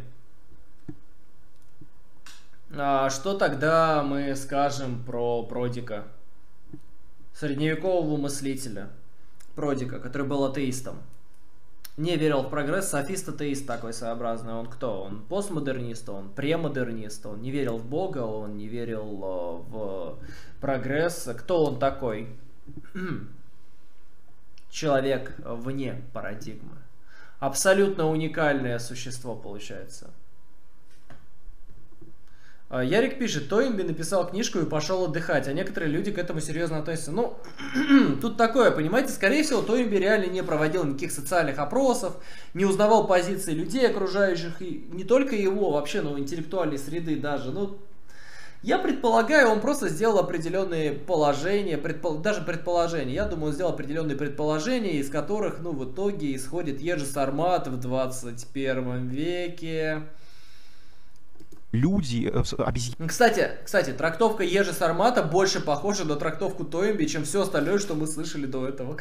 А что тогда мы скажем про Продика, средневекового мыслителя Продика, который был атеистом, не верил в прогресс, софист-атеист такой своеобразный, он кто? Он постмодернист, он премодернист, он не верил в Бога, он не верил в прогресс, кто он такой? Человек вне парадигмы, абсолютно уникальное существо получается. Ярик пишет, Тойнби написал книжку и пошел отдыхать, а некоторые люди к этому серьезно относятся. Ну, тут такое, понимаете, скорее всего, Тойнби реально не проводил никаких социальных опросов, не узнавал позиции людей окружающих, и не только его, вообще, ну, интеллектуальной среды даже. Ну, я предполагаю, он просто сделал определенные положения, даже предположения. Я думаю, он сделал определенные предположения, из которых, ну, в итоге исходит Ежи Сармат в 21 веке. Люди, обезьяны. Кстати, трактовка Ежи Сармата больше похожа на трактовку Тойнби, чем все остальное, что мы слышали до этого.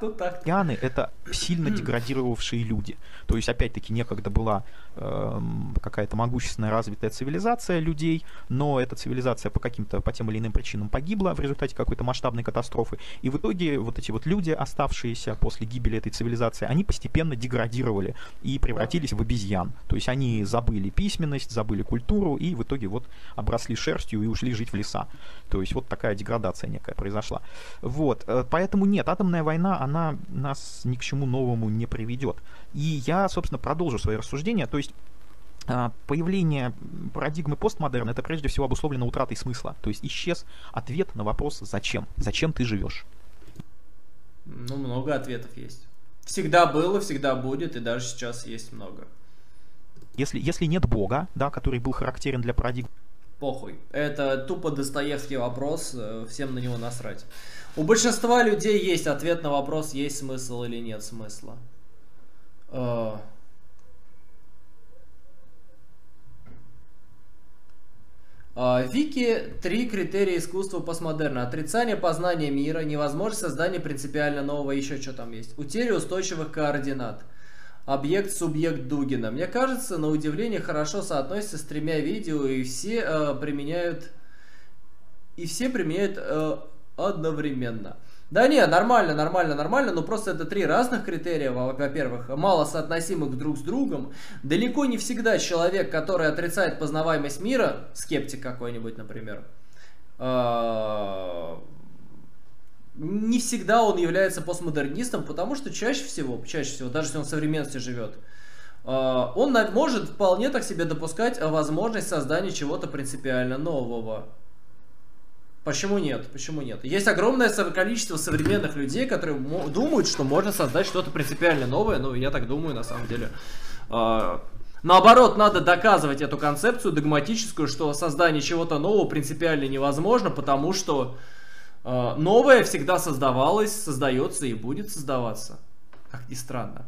Обезьяны — это сильно деградировавшие люди. То есть, опять-таки, некогда была какая-то могущественная развитая цивилизация людей, но эта цивилизация по тем или иным причинам погибла в результате какой-то масштабной катастрофы. И в итоге вот эти вот люди, оставшиеся после гибели этой цивилизации, они постепенно деградировали и превратились в обезьян. То есть, они забыли письменность, забыли культуру и в итоге вот обросли шерстью и ушли жить в леса. То есть вот такая деградация некая произошла. Вот, поэтому нет, атомная война, она нас ни к чему новому не приведет. И я, собственно, продолжу свои рассуждения. То есть появление парадигмы постмодерна, это прежде всего обусловлено утратой смысла. То есть исчез ответ на вопрос «Зачем?». Зачем ты живешь? Ну, много ответов есть. Всегда было, всегда будет и даже сейчас есть много. Если нет Бога, да, который был характерен для парадигмы... Похуй. Это тупо достоевский вопрос, всем на него насрать. У большинства людей есть ответ на вопрос, есть смысл или нет смысла. Вики, три критерия искусства постмодерна. Отрицание познания мира, невозможность создания принципиально нового, еще что там есть. Утеря устойчивых координат. Объект-субъект Дугина. Мне кажется, на удивление хорошо соотносится с тремя видео, и все применяют одновременно. Да не, нормально, но просто это три разных критерия, во-первых, мало соотносимых друг с другом. Далеко не всегда человек, который отрицает познаваемость мира, скептик какой-нибудь, например, не всегда он является постмодернистом, потому что чаще всего, даже если он в современности живет, он может вполне так себе допускать возможность создания чего-то принципиально нового. Почему нет? Почему нет? Есть огромное количество современных людей, которые думают, что можно создать что-то принципиально новое, но я так думаю, на самом деле. Наоборот, надо доказывать эту концепцию догматическую, что создание чего-то нового принципиально невозможно, потому что новое всегда создавалось, создается и будет создаваться. Как ни странно.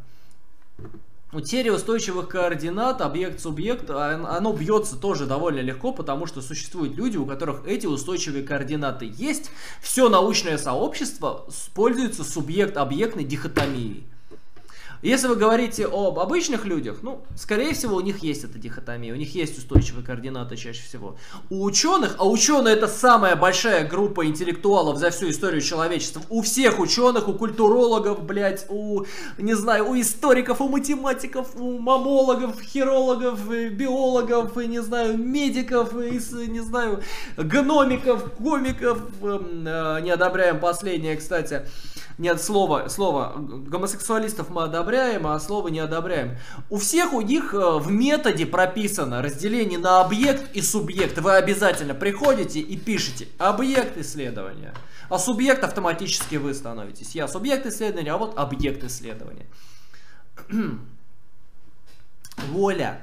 У серии устойчивых координат объект-субъект, оно бьется тоже довольно легко, потому что существуют люди, у которых эти устойчивые координаты есть. Все научное сообщество пользуется субъект-объектной дихотомией. Если вы говорите об обычных людях, ну, скорее всего, у них есть эта дихотомия, у них есть устойчивые координаты чаще всего. У ученых, а ученые это самая большая группа интеллектуалов за всю историю человечества, у всех ученых, у культурологов, блядь, у, не знаю, у историков, у математиков, у мамологов, хирологов, биологов, не знаю, медиков, не знаю, гномиков, комиков, не одобряем последнее, кстати. Нет, слово гомосексуалистов мы одобряем, а слово не одобряем. У всех у них в методе прописано разделение на объект и субъект. Вы обязательно приходите и пишете объект исследования, а субъект автоматически вы становитесь. Я субъект исследования, а вот объект исследования. Вуаля.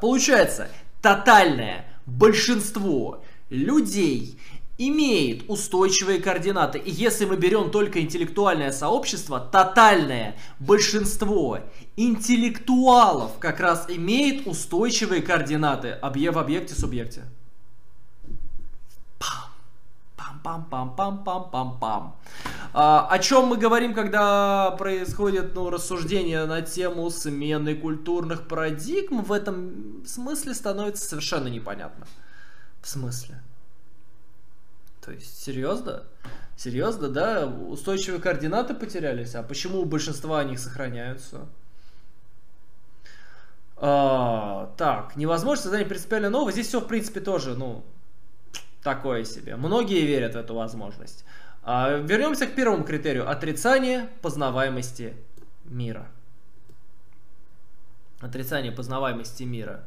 Получается, тотальное большинство людей имеет устойчивые координаты. И если мы берем только интеллектуальное сообщество, тотальное большинство интеллектуалов как раз имеет устойчивые координаты в объекте-субъекте. Пам-пам-пам-пам-пам-пам-пам. О чем мы говорим, когда происходит рассуждение на тему смены культурных парадигм, в этом смысле становится совершенно непонятно. В смысле? То есть, серьезно? Серьезно, да? Устойчивые координаты потерялись? А почему у большинства них сохраняются? Так, невозможно создание принципиально нового. Здесь все, в принципе, тоже, такое себе. Многие верят в эту возможность. Вернемся к первому критерию. Отрицание познаваемости мира. Отрицание познаваемости мира.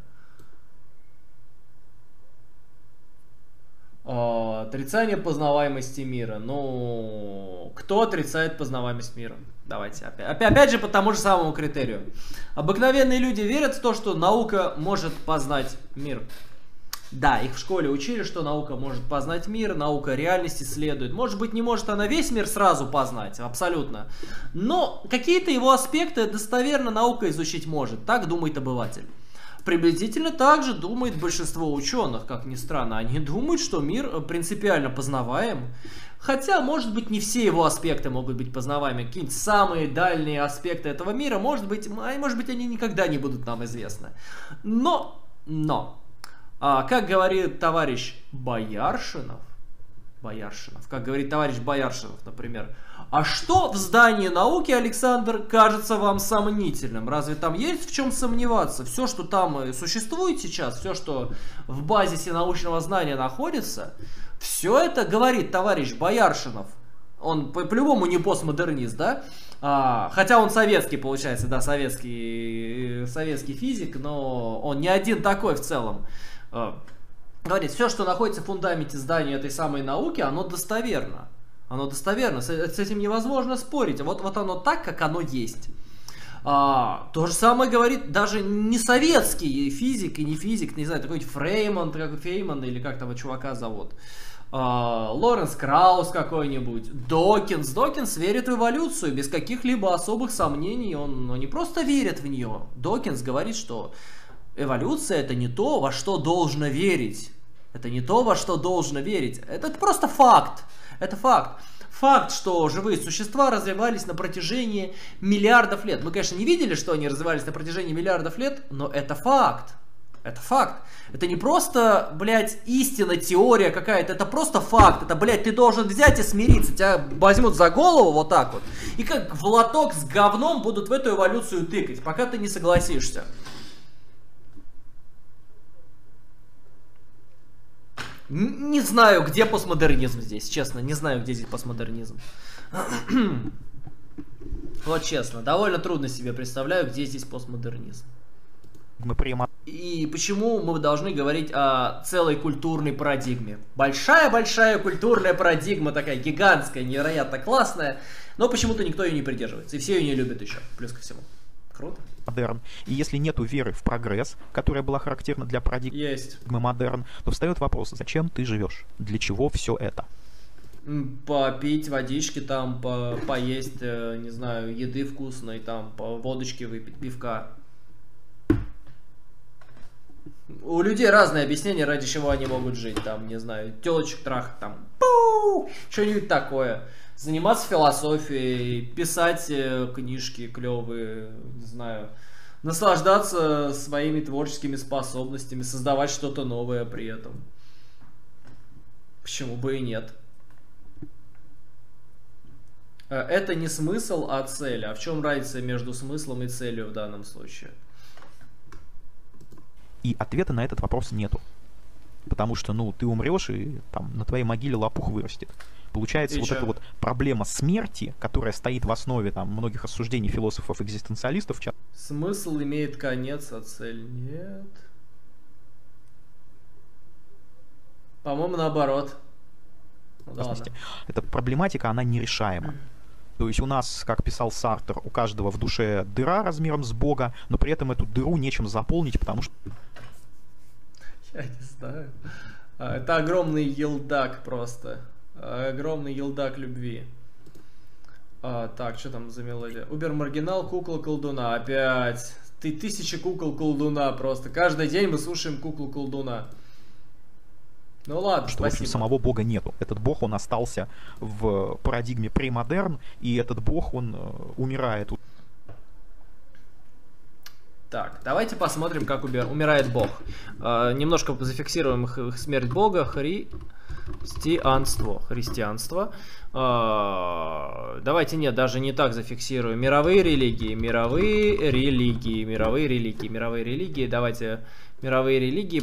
Отрицание познаваемости мира. Ну, кто отрицает познаваемость мира? Давайте опять же по тому же самому критерию. Обыкновенные люди верят в то, что наука может познать мир. Да, их в школе учили, что наука может познать мир, наука реальности исследует. Может быть, не может она весь мир сразу познать, абсолютно. Но какие-то его аспекты достоверно наука изучить может. Так думает обыватель. Приблизительно так же думает большинство ученых, как ни странно. Они думают, что мир принципиально познаваем. Хотя, может быть, не все его аспекты могут быть познаваемы. Какие-нибудь самые дальние аспекты этого мира, может быть, они никогда не будут нам известны. Но, как говорит товарищ Бояршинов, как говорит товарищ Бояршинов, например, а что в здании науки, Александр, кажется вам сомнительным? Разве там есть в чем сомневаться? Все, что там существует сейчас, все, что в базисе научного знания находится, все это говорит товарищ Бояршинов. Он по-любому не постмодернист, да? Хотя он советский, получается, да, советский физик, но он не один такой в целом. Говорит, все, что находится в фундаменте здания этой самой науки, оно достоверно. Оно достоверно, с этим невозможно спорить. Вот оно так, как оно есть. То же самое говорит даже не советский физик и не физик, не знаю, такой Фейман или как того чувака зовут. Лоренс Краус какой-нибудь, Докинс. Докинс верит в эволюцию без каких-либо особых сомнений. Он не просто верит в нее. Докинс говорит, что эволюция это не то, во что должно верить. Это не то, во что должно верить. Это просто факт. Это факт. Факт, что живые существа развивались на протяжении миллиардов лет. Мы, конечно, не видели, что они развивались на протяжении миллиардов лет, но это факт. Это факт. Это не просто, блядь, истина, теория какая-то. Это просто факт. Это, блядь, ты должен взять и смириться. Тебя возьмут за голову вот так вот. И как в лоток с говном будут в эту эволюцию тыкать, пока ты не согласишься. Не знаю, где постмодернизм здесь, честно. Не знаю, где здесь постмодернизм. Вот честно, довольно трудно себе представляю, где здесь постмодернизм. И почему мы должны говорить о целой культурной парадигме. Большая-большая культурная парадигма, такая гигантская, невероятно классная, но почему-то никто ее не придерживается, и все ее не любят еще, плюс ко всему. Круто. Модерн. И если нету веры в прогресс, которая была характерна для парадигмы модерн, то встает вопрос, зачем ты живешь? Для чего все это? Попить водички, там, поесть, не знаю, еды вкусной, там, по водочке выпить, пивка. У людей разные объяснения, ради чего они могут жить, там, не знаю, телочек трахать, там, что-нибудь такое. Заниматься философией, писать книжки клевые, не знаю, наслаждаться своими творческими способностями, создавать что-то новое при этом. Почему бы и нет? Это не смысл, а цель. А в чем разница между смыслом и целью в данном случае? И ответа на этот вопрос нету. Потому что, ну, ты умрешь, и там на твоей могиле лопух вырастет. Получается, и вот эта вот проблема смерти, которая стоит в основе там многих рассуждений философов-экзистенциалистов. Смысл имеет конец, а цель нет. По-моему, наоборот. Ну, да ладно. Эта проблематика, она нерешаема. То есть у нас, как писал Сартр, у каждого в душе дыра размером с Бога, но при этом эту дыру нечем заполнить, потому что... Я не знаю. Это огромный елдак просто. Огромный елдак любви. Так, что там за мелодия? Убер-маргинал, кукла-колдуна. Опять. Ты тысячи кукол-колдуна просто. Каждый день мы слушаем куклу-колдуна. Ну ладно, что, в общем, самого бога нету. Этот бог, он остался в парадигме премодерн, и этот бог, он умирает. Так, давайте посмотрим, как умирает бог. Немножко зафиксируем их смерть бога. Христианство. Давайте, нет, даже не так зафиксируем. Мировые религии. Давайте... Мировые религии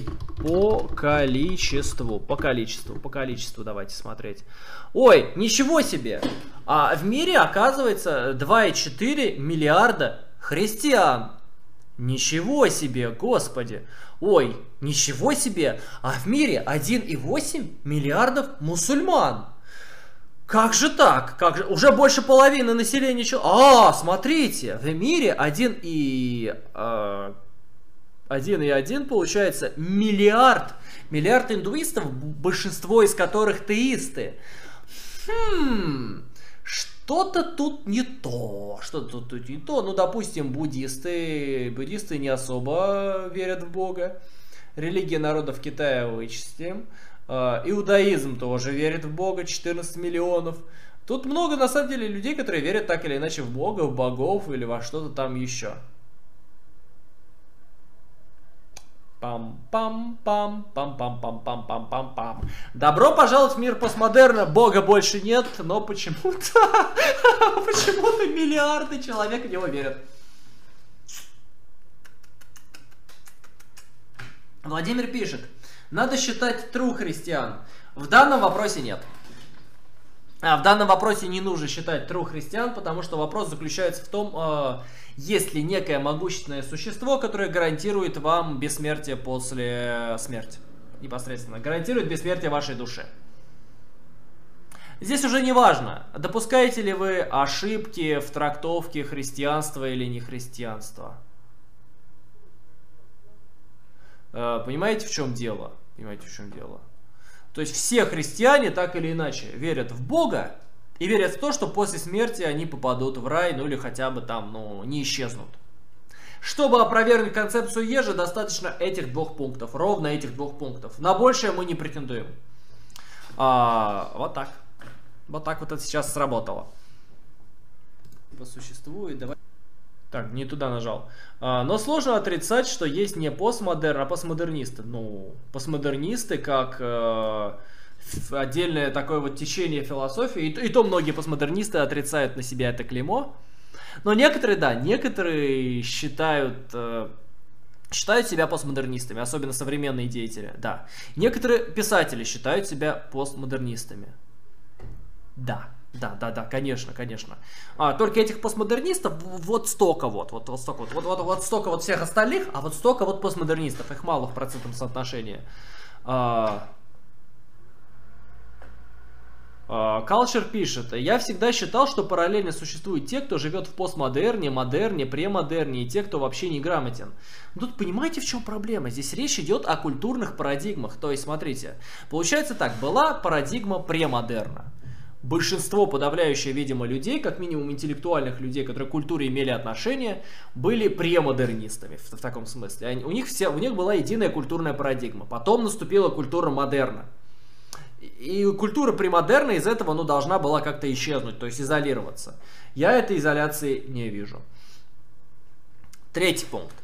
по количеству давайте смотреть. Ой, ничего себе! А в мире оказывается 2,4 миллиарда христиан. Ничего себе, господи! Ой, ничего себе! А в мире 1,8 миллиардов мусульман. Как же так? Как же? Уже больше половины населения... А, смотрите, в мире 1,1 получается миллиард индуистов, большинство из которых теисты. Что-то тут не то, Ну, допустим, буддисты не особо верят в Бога. Религия народов Китая вычистим. Иудаизм тоже верит в Бога, 14 миллионов. Тут много, на самом деле, людей, которые верят так или иначе в Бога, в богов или во что-то там еще. Пам-пам-пам-пам-пам-пам-пам-пам-пам. Добро пожаловать в мир постмодерна. Бога больше нет, но почему-то миллиарды человек в него верят. Владимир пишет: надо считать true христиан. В данном вопросе нет. В данном вопросе не нужно считать true христиан, потому что вопрос заключается в том, есть ли некое могущественное существо, которое гарантирует вам бессмертие после смерти. Непосредственно. Гарантирует бессмертие вашей души. Здесь уже не важно, допускаете ли вы ошибки в трактовке христианства или не христианства. Понимаете, в чем дело? То есть все христиане так или иначе верят в Бога и верят в то, что после смерти они попадут в рай, ну или хотя бы там, ну, не исчезнут. Чтобы опровергнуть концепцию Ежи, достаточно этих двух пунктов, ровно этих двух пунктов. На большее мы не претендуем. Вот так. Вот так вот это сейчас сработало. По существу и давай... Так, не туда нажал. Но сложно отрицать, что есть не постмодерн, а постмодернисты. Ну, постмодернисты как отдельное такое вот течение философии. И то многие постмодернисты отрицают на себя это клеймо. Но некоторые, да, некоторые считают считают себя постмодернистами, особенно современные деятели, да. Некоторые писатели считают себя постмодернистами. Да, конечно. Только этих постмодернистов вот столько вот всех остальных, а вот столько вот постмодернистов, их мало в процентном соотношении. Калчер пишет: я всегда считал, что параллельно существуют те, кто живет в постмодерне, модерне, премодерне, и те, кто вообще не грамотен. Тут понимаете, в чем проблема? Здесь речь идет о культурных парадигмах. То есть, смотрите, получается так, была парадигма премодерна. Большинство, подавляющее, видимо, людей, как минимум интеллектуальных людей, которые к культуре имели отношение, были премодернистами в таком смысле. У них была единая культурная парадигма. Потом наступила культура модерна. И культура премодерна из этого, ну, должна была как-то исчезнуть, то есть изолироваться. Я этой изоляции не вижу. Третий пункт.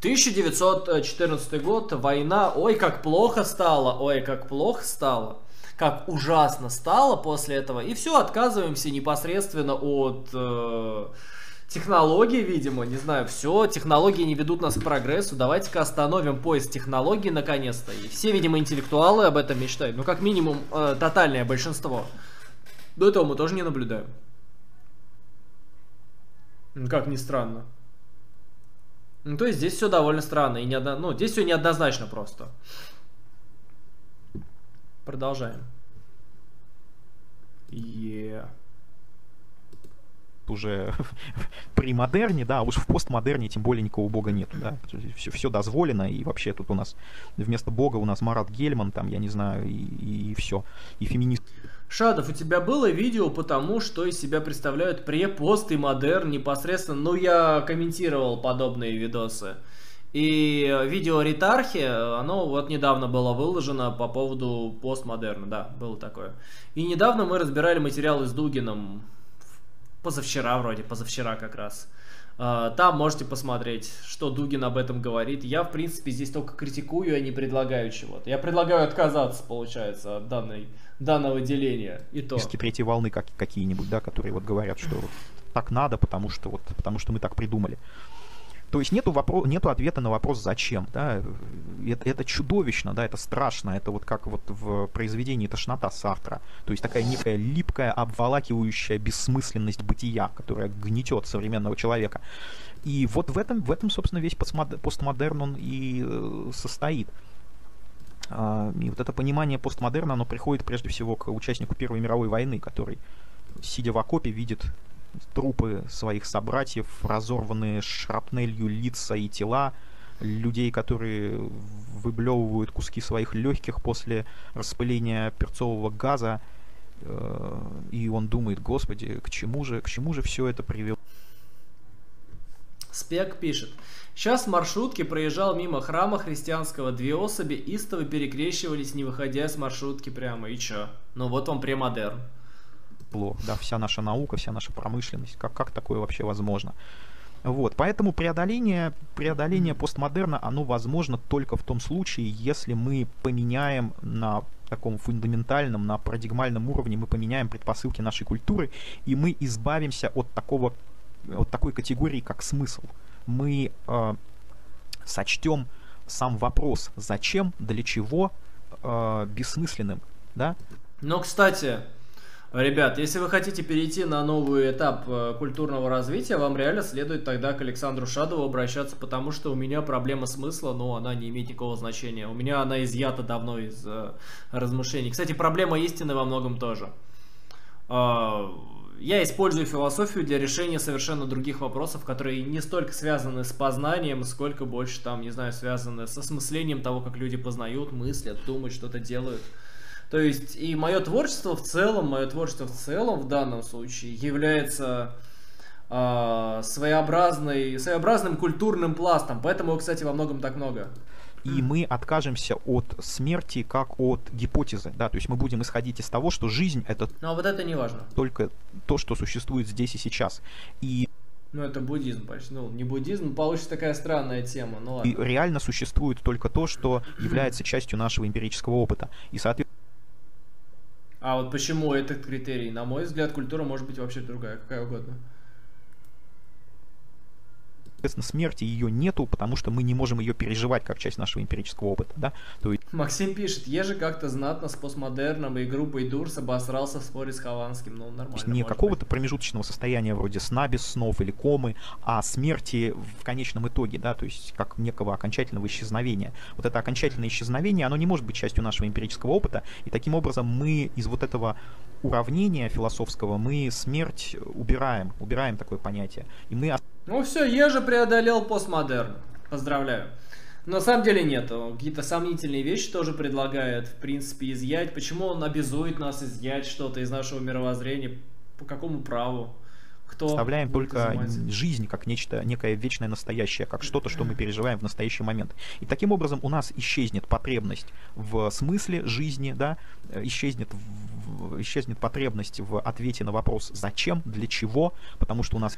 1914 год, война. Ой, как плохо стало, ой, как плохо стало. Как ужасно стало после этого. И все, отказываемся непосредственно от технологий, видимо, не знаю, все, технологии не ведут нас к прогрессу, давайте-ка остановим поиск технологий наконец-то. И все, видимо, интеллектуалы об этом мечтают, ну, как минимум, тотальное большинство. До этого мы тоже не наблюдаем. Как ни странно. Ну, то есть здесь все довольно странно, и ну, здесь все неоднозначно просто. Продолжаем. Уже при модерне, да, уж в постмодерне тем более никого бога нет, да, все дозволено, и вообще тут у нас вместо бога у нас Марат Гельман, там, я не знаю, и все, и феминист. Шадов, у тебя было видео по тому, что из себя представляют пре-пост и модерн непосредственно, ну, я комментировал подобные видосы, и видео Ретархи, оно вот недавно было выложено по поводу постмодерна, да, было такое, и недавно мы разбирали материалы с Дугином, позавчера вроде, позавчера как раз. Там можете посмотреть, что Дугин об этом говорит. Я, в принципе, здесь только критикую, а не предлагаю чего-то. Я предлагаю отказаться, получается, от данного деления. И то. Третьей волны какие-нибудь, да, которые вот говорят, что вот так надо, потому что мы так придумали. То есть нету ответа на вопрос «зачем?». Да? Это чудовищно, да, это страшно, это вот как вот в произведении «Тошнота» Сартра. То есть такая некая липкая, обволакивающая бессмысленность бытия, которая гнетет современного человека. И вот в этом собственно, весь постмодерн он и состоит. И вот это понимание постмодерна, оно приходит прежде всего к участнику Первой мировой войны, который, сидя в окопе, видит трупы своих собратьев, разорванные шрапнелью лица и тела, людей, которые выблевывают куски своих легких после распыления перцового газа, и он думает: «Господи, к чему же все это привело?» Спек пишет: сейчас в маршрутке проезжал мимо храма христианского, две особи истово перекрещивались, не выходя с маршрутки прямо, и чё? Ну вот он премодерн. Да, вся наша наука, вся наша промышленность, как такое вообще возможно? Вот, поэтому преодоление постмодерна, оно возможно только в том случае, если мы поменяем на таком фундаментальном, на парадигмальном уровне, мы поменяем предпосылки нашей культуры, и мы избавимся от такой категории, как смысл. Мы сочтем сам вопрос «зачем?», «для чего?», бессмысленным, да? Но, кстати... Ребят, если вы хотите перейти на новый этап культурного развития, вам реально следует тогда к Александру Шадову обращаться, потому что у меня проблема смысла, но она не имеет никакого значения. У меня она изъята давно из размышлений. Кстати, проблема истины во многом тоже. Я использую философию для решения совершенно других вопросов, которые не столько связаны с познанием, сколько больше, там, не знаю, связаны с осмыслением того, как люди познают, мыслят, думают, что-то делают. То есть и мое творчество в целом в данном случае является своеобразным культурным пластом. Поэтому его, кстати, во многом так много. И мы откажемся от смерти как от гипотезы, да, то есть мы будем исходить из того, что жизнь это... Ну а вот это не важно. Только то, что существует здесь и сейчас. И... Ну, это буддизм почти. Ну, не буддизм, получится такая странная тема. Ну, ладно. И реально существует только то, что является частью нашего эмпирического опыта. И, соответственно... А вот почему этот критерий? На мой взгляд, культура может быть вообще другая, какая угодно. Соответственно, смерти ее нету, потому что мы не можем ее переживать как часть нашего эмпирического опыта. Да? То есть... Максим пишет, Ежи как-то знатно с постмодерном и группой Дурс обосрался в споре с Хованским. Ну, нормально. Не какого-то промежуточного состояния вроде сна без снов или комы, а смерти в конечном итоге, да, то есть как некого окончательного исчезновения. Вот это окончательное исчезновение, оно не может быть частью нашего эмпирического опыта, и таким образом мы из вот этого уравнения философского мы смерть убираем, убираем такое понятие. И мы... Ну все, Ежи преодолел постмодерн. Поздравляю. На самом деле нет, какие-то сомнительные вещи тоже предлагает, в принципе, изъять. Почему он обязует нас изъять что-то из нашего мировоззрения? По какому праву? Кто представляем только изымать? Жизнь как нечто, некое вечное настоящее, как что-то, что мы переживаем в настоящий момент. И таким образом у нас исчезнет потребность в смысле жизни, да? исчезнет потребность в ответе на вопрос «зачем?», «для чего?», потому что у нас...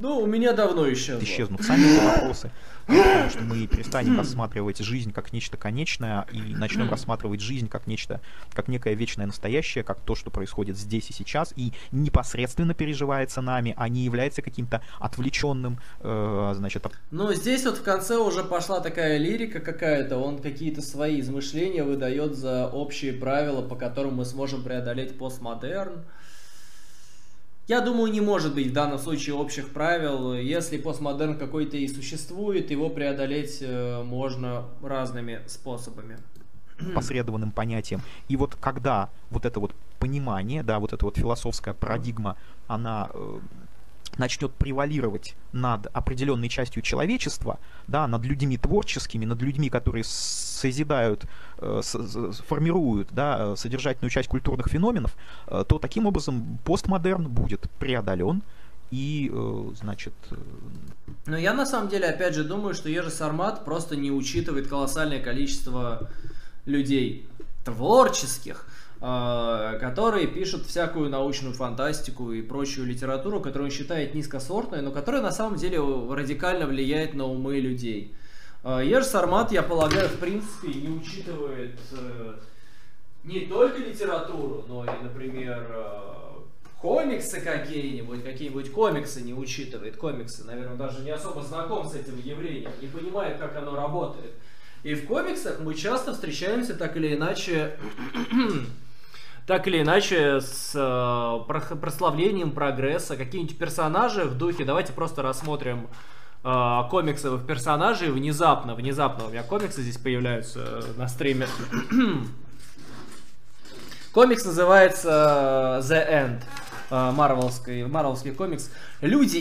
Ну, у меня давно исчезло. Исчезнут сами вопросы, потому что мы перестанем рассматривать жизнь как нечто конечное и начнем рассматривать жизнь как нечто, как некое вечное настоящее, как то, что происходит здесь и сейчас, и непосредственно переживается нами, а не является каким-то отвлеченным, значит... Ну, здесь вот в конце уже пошла такая лирика какая-то, он какие-то свои измышления выдает за общие правила, по которым мы сможем преодолеть постмодерн. Я думаю, не может быть в данном случае общих правил. Если постмодерн какой-то и существует, его преодолеть можно разными способами. Посредованным понятием. И вот когда вот это вот понимание, да, вот эта вот философская парадигма, она... начнет превалировать над определенной частью человечества, да, над людьми творческими, над людьми, которые созидают, формируют, да, содержательную часть культурных феноменов, то таким образом постмодерн будет преодолен и, значит... Но я на самом деле опять же думаю, что Ежи Сармат просто не учитывает колоссальное количество людей творческих, которые пишут всякую научную фантастику и прочую литературу, которую он считает низкосортной, но которая на самом деле радикально влияет на умы людей. Ежи Сармат, я полагаю, в принципе не учитывает не только литературу, но и, например, комиксы какие-нибудь, комиксы не учитывает. Комиксы, наверное, даже не особо знаком с этим явлением, не понимает, как оно работает. И в комиксах мы часто встречаемся так или иначе... с прославлением прогресса. Какие-нибудь персонажи в духе... Давайте просто рассмотрим комиксовых персонажей внезапно. У меня комиксы здесь появляются на стриме. Комикс называется The End. Марвелский комикс. Люди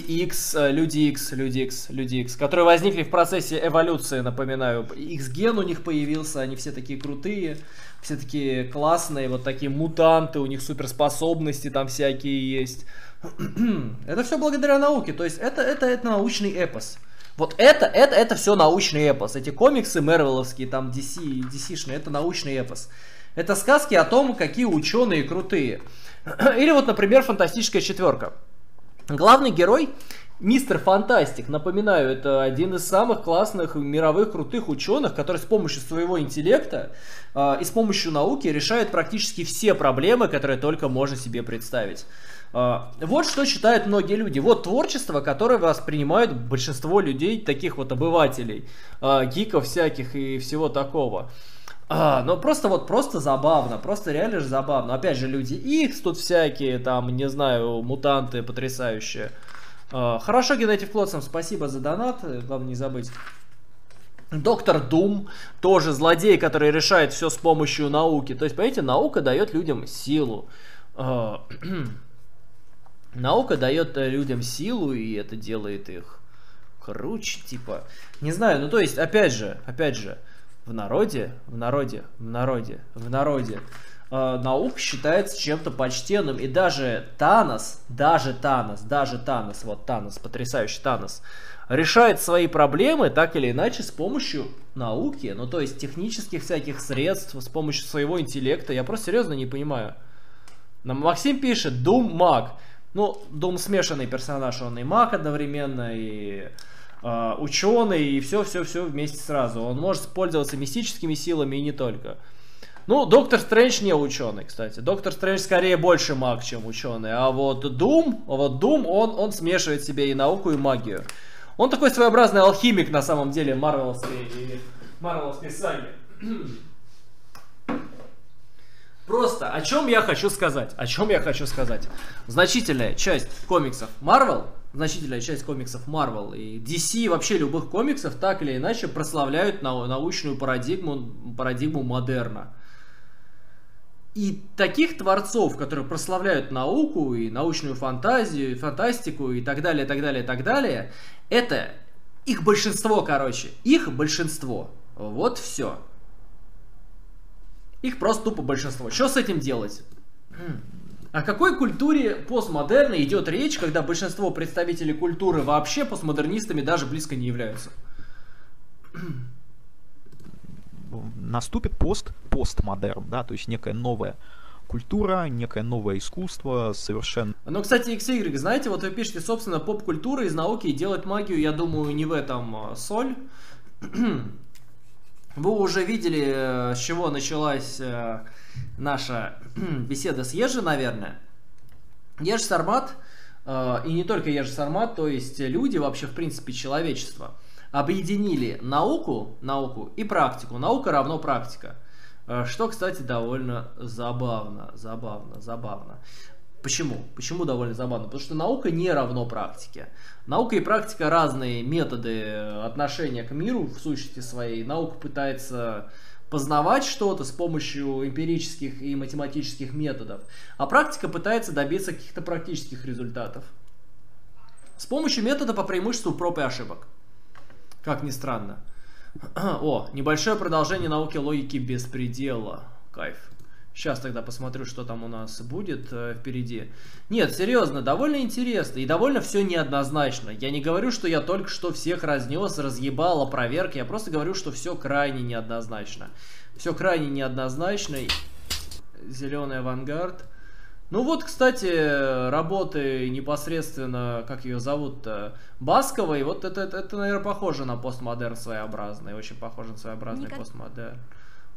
Икс, которые возникли в процессе эволюции, напоминаю. Икс-ген у них появился, они все такие крутые, все такие классные, вот такие мутанты, у них суперспособности там всякие есть. Это все благодаря науке, то есть это научный эпос. Вот это все научный эпос. Эти комиксы марвеловские, там DC-шные, это научный эпос. Это сказки о том, какие ученые крутые. Или вот, например, «Фантастическая четверка». Главный герой, мистер Фантастик, напоминаю, это один из самых классных мировых крутых ученых, который с помощью своего интеллекта и с помощью науки решает практически все проблемы, которые только можно себе представить. Вот что считают многие люди. Вот творчество, которое воспринимают большинство людей, таких вот обывателей, гиков всяких и всего такого. Ну просто вот, забавно, реально же забавно. Опять же, люди Икс тут всякие, там, не знаю, мутанты потрясающие. Хорошо, Геннадий Клотсом, спасибо за донат, главное не забыть. Доктор Дум, тоже злодей, который решает все с помощью науки. То есть, понимаете, наука дает людям силу. Наука дает людям силу, и это делает их круче, типа. Не знаю, ну то есть, опять же. В народе наука считается чем-то почтенным. И даже Танос, вот Танос, потрясающий Танос, решает свои проблемы так или иначе с помощью науки, ну то есть технических всяких средств, с помощью своего интеллекта. Я просто серьезно не понимаю. Нам Максим пишет, Дум маг. Ну, Дум смешанный персонаж, он и маг одновременно, и... ученый и все вместе сразу. Он может пользоваться мистическими силами и не только. Ну, Доктор Стрэндж не ученый, кстати. Доктор Стрэндж скорее больше маг, чем ученый. А вот Дум, он смешивает себе и науку, и магию. Он такой своеобразный алхимик на самом деле марвелской саги. Просто о чем я хочу сказать? О чем я хочу сказать? Значительная часть комиксов Marvel, значительная часть комиксов Marvel и DC, вообще любых комиксов, так или иначе прославляют научную парадигму модерна. И таких творцов, которые прославляют науку и научную фантазию, и фантастику и так далее, так далее, так далее, это их большинство, короче. Их большинство. Вот все. Их просто тупо большинство. Что с этим делать? О какой культуре постмодерна идет речь, когда большинство представителей культуры вообще постмодернистами даже близко не являются? Наступит постмодерн, да, то есть некая новая культура, некое новое искусство, совершенно... Ну, кстати, XY, знаете, вот вы пишете, собственно, поп-культура из науки и делать магию, я думаю, не в этом соль. Вы уже видели, с чего началась наша беседа с Ежи, наверное. Ежи Сармат, и не только Ежи Сармат, то есть люди, вообще, в принципе, человечество, объединили науку и практику. Наука равно практика. Что, кстати, довольно забавно. Почему? Почему довольно забавно? Потому что наука не равно практике. Наука и практика разные методы отношения к миру в сущности своей. Наука пытается познавать что-то с помощью эмпирических и математических методов, а практика пытается добиться каких-то практических результатов с помощью метода по преимуществу проб и ошибок. Как ни странно. О, небольшое продолжение науки логики беспредела. Кайф. Сейчас тогда посмотрю, что там у нас будет впереди. Нет, серьезно, довольно интересно и довольно все неоднозначно. Я не говорю, что я только что всех разнес, разъебал, опроверг. Я просто говорю, что все крайне неоднозначно. Все крайне неоднозначно. Зеленый авангард. Ну вот, кстати, работы непосредственно, как ее зовут-то, Баскова. И вот это, наверное, похоже на постмодерн своеобразный. Очень похоже на своеобразный постмодерн.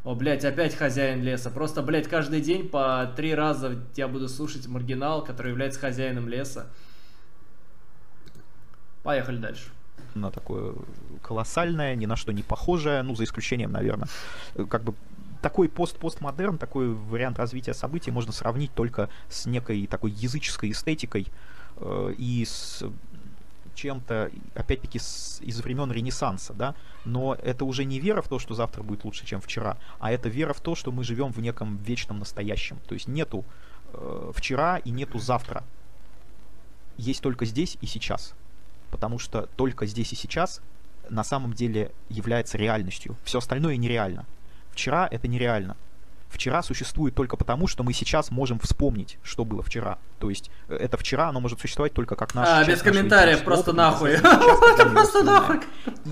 О, блядь, опять хозяин леса. Просто, блядь, каждый день по 3 раза я буду слушать маргинал, который является хозяином леса. Поехали дальше. На такое колоссальное, ни на что не похожее, ну, за исключением, наверное, как бы... Такой постмодерн, такой вариант развития событий можно сравнить только с некой такой языческой эстетикой и с чем-то, опять-таки, из времен Ренессанса, да, но это уже не вера в то, что завтра будет лучше, чем вчера, а это вера в то, что мы живем в неком вечном настоящем, то есть нету вчера и нету завтра, есть только здесь и сейчас, потому что только здесь и сейчас на самом деле является реальностью, все остальное нереально. Вчера это нереально. Вчера существует только потому, что мы сейчас можем вспомнить, что было вчера. То есть это вчера, оно может существовать только как наше. А, без комментариев, просто нахуй. Это просто нахуй.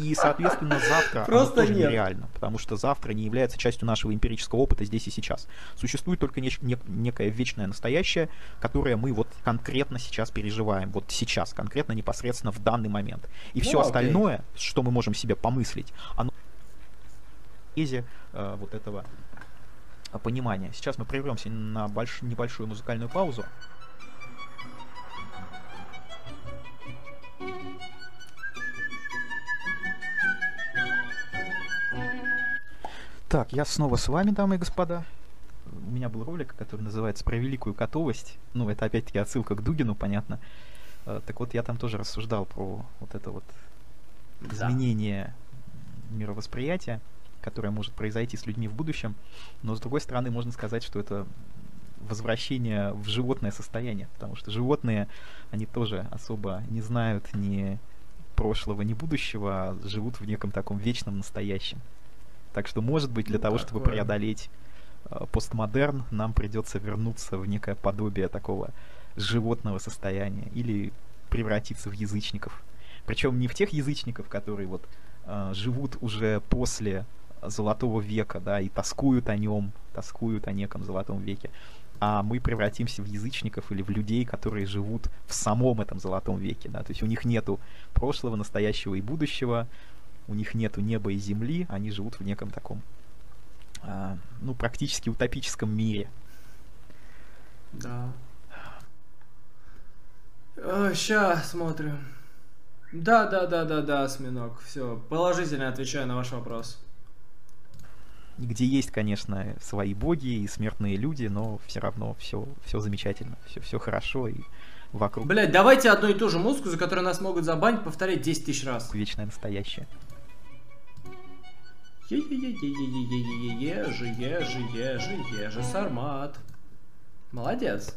И, соответственно, завтра просто оно тоже нереально, потому что завтра не является частью нашего эмпирического опыта здесь и сейчас. Существует только некое вечное настоящее, которое мы вот конкретно сейчас переживаем. Вот сейчас, конкретно, непосредственно в данный момент. И все остальное, что мы можем себе помыслить, оно... вот этого понимания. Сейчас мы прервемся на небольшую музыкальную паузу. Так, я снова с вами, дамы и господа. У меня был ролик, который называется «Про великую котовость». Ну, это опять-таки отсылка к Дугину, понятно. Так вот, я там тоже рассуждал про вот это вот изменение мировосприятия, которое может произойти с людьми в будущем, но с другой стороны можно сказать, что это возвращение в животное состояние, потому что животные, они тоже особо не знают ни прошлого, ни будущего, а живут в неком таком вечном настоящем. Так что, может быть, для того, чтобы преодолеть постмодерн, нам придется вернуться в некое подобие такого животного состояния или превратиться в язычников. Причем не в тех язычников, которые вот живут уже после Золотого века, да, и тоскуют о нем, тоскуют о неком Золотом веке. А мы превратимся в язычников или в людей, которые живут в самом этом Золотом веке, да, то есть у них нету прошлого, настоящего и будущего, у них нету неба и земли, они живут в неком таком, ну, практически утопическом мире. Да. Сейчас смотрю. Да, осьминог. Все, положительно отвечаю на ваш вопрос. Где есть, конечно, свои боги и смертные люди, но все равно все замечательно, все хорошо и вокруг. Блять, давайте одну и ту же музыку, за которую нас могут забанить, повторять 10 тысяч раз. Вечное настоящее. Ежи Сармат. Молодец.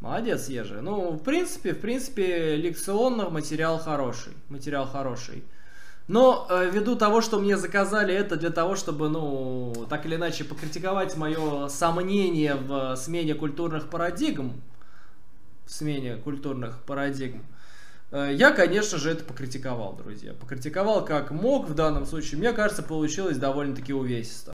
Молодец, Ежи. Ну, в принципе, лекционно материал хороший. Но ввиду того, что мне заказали это для того, чтобы, ну, так или иначе покритиковать мое сомнение в смене культурных парадигм, я, конечно же, это покритиковал, друзья. Покритиковал как мог в данном случае. Мне кажется, получилось довольно-таки увесисто.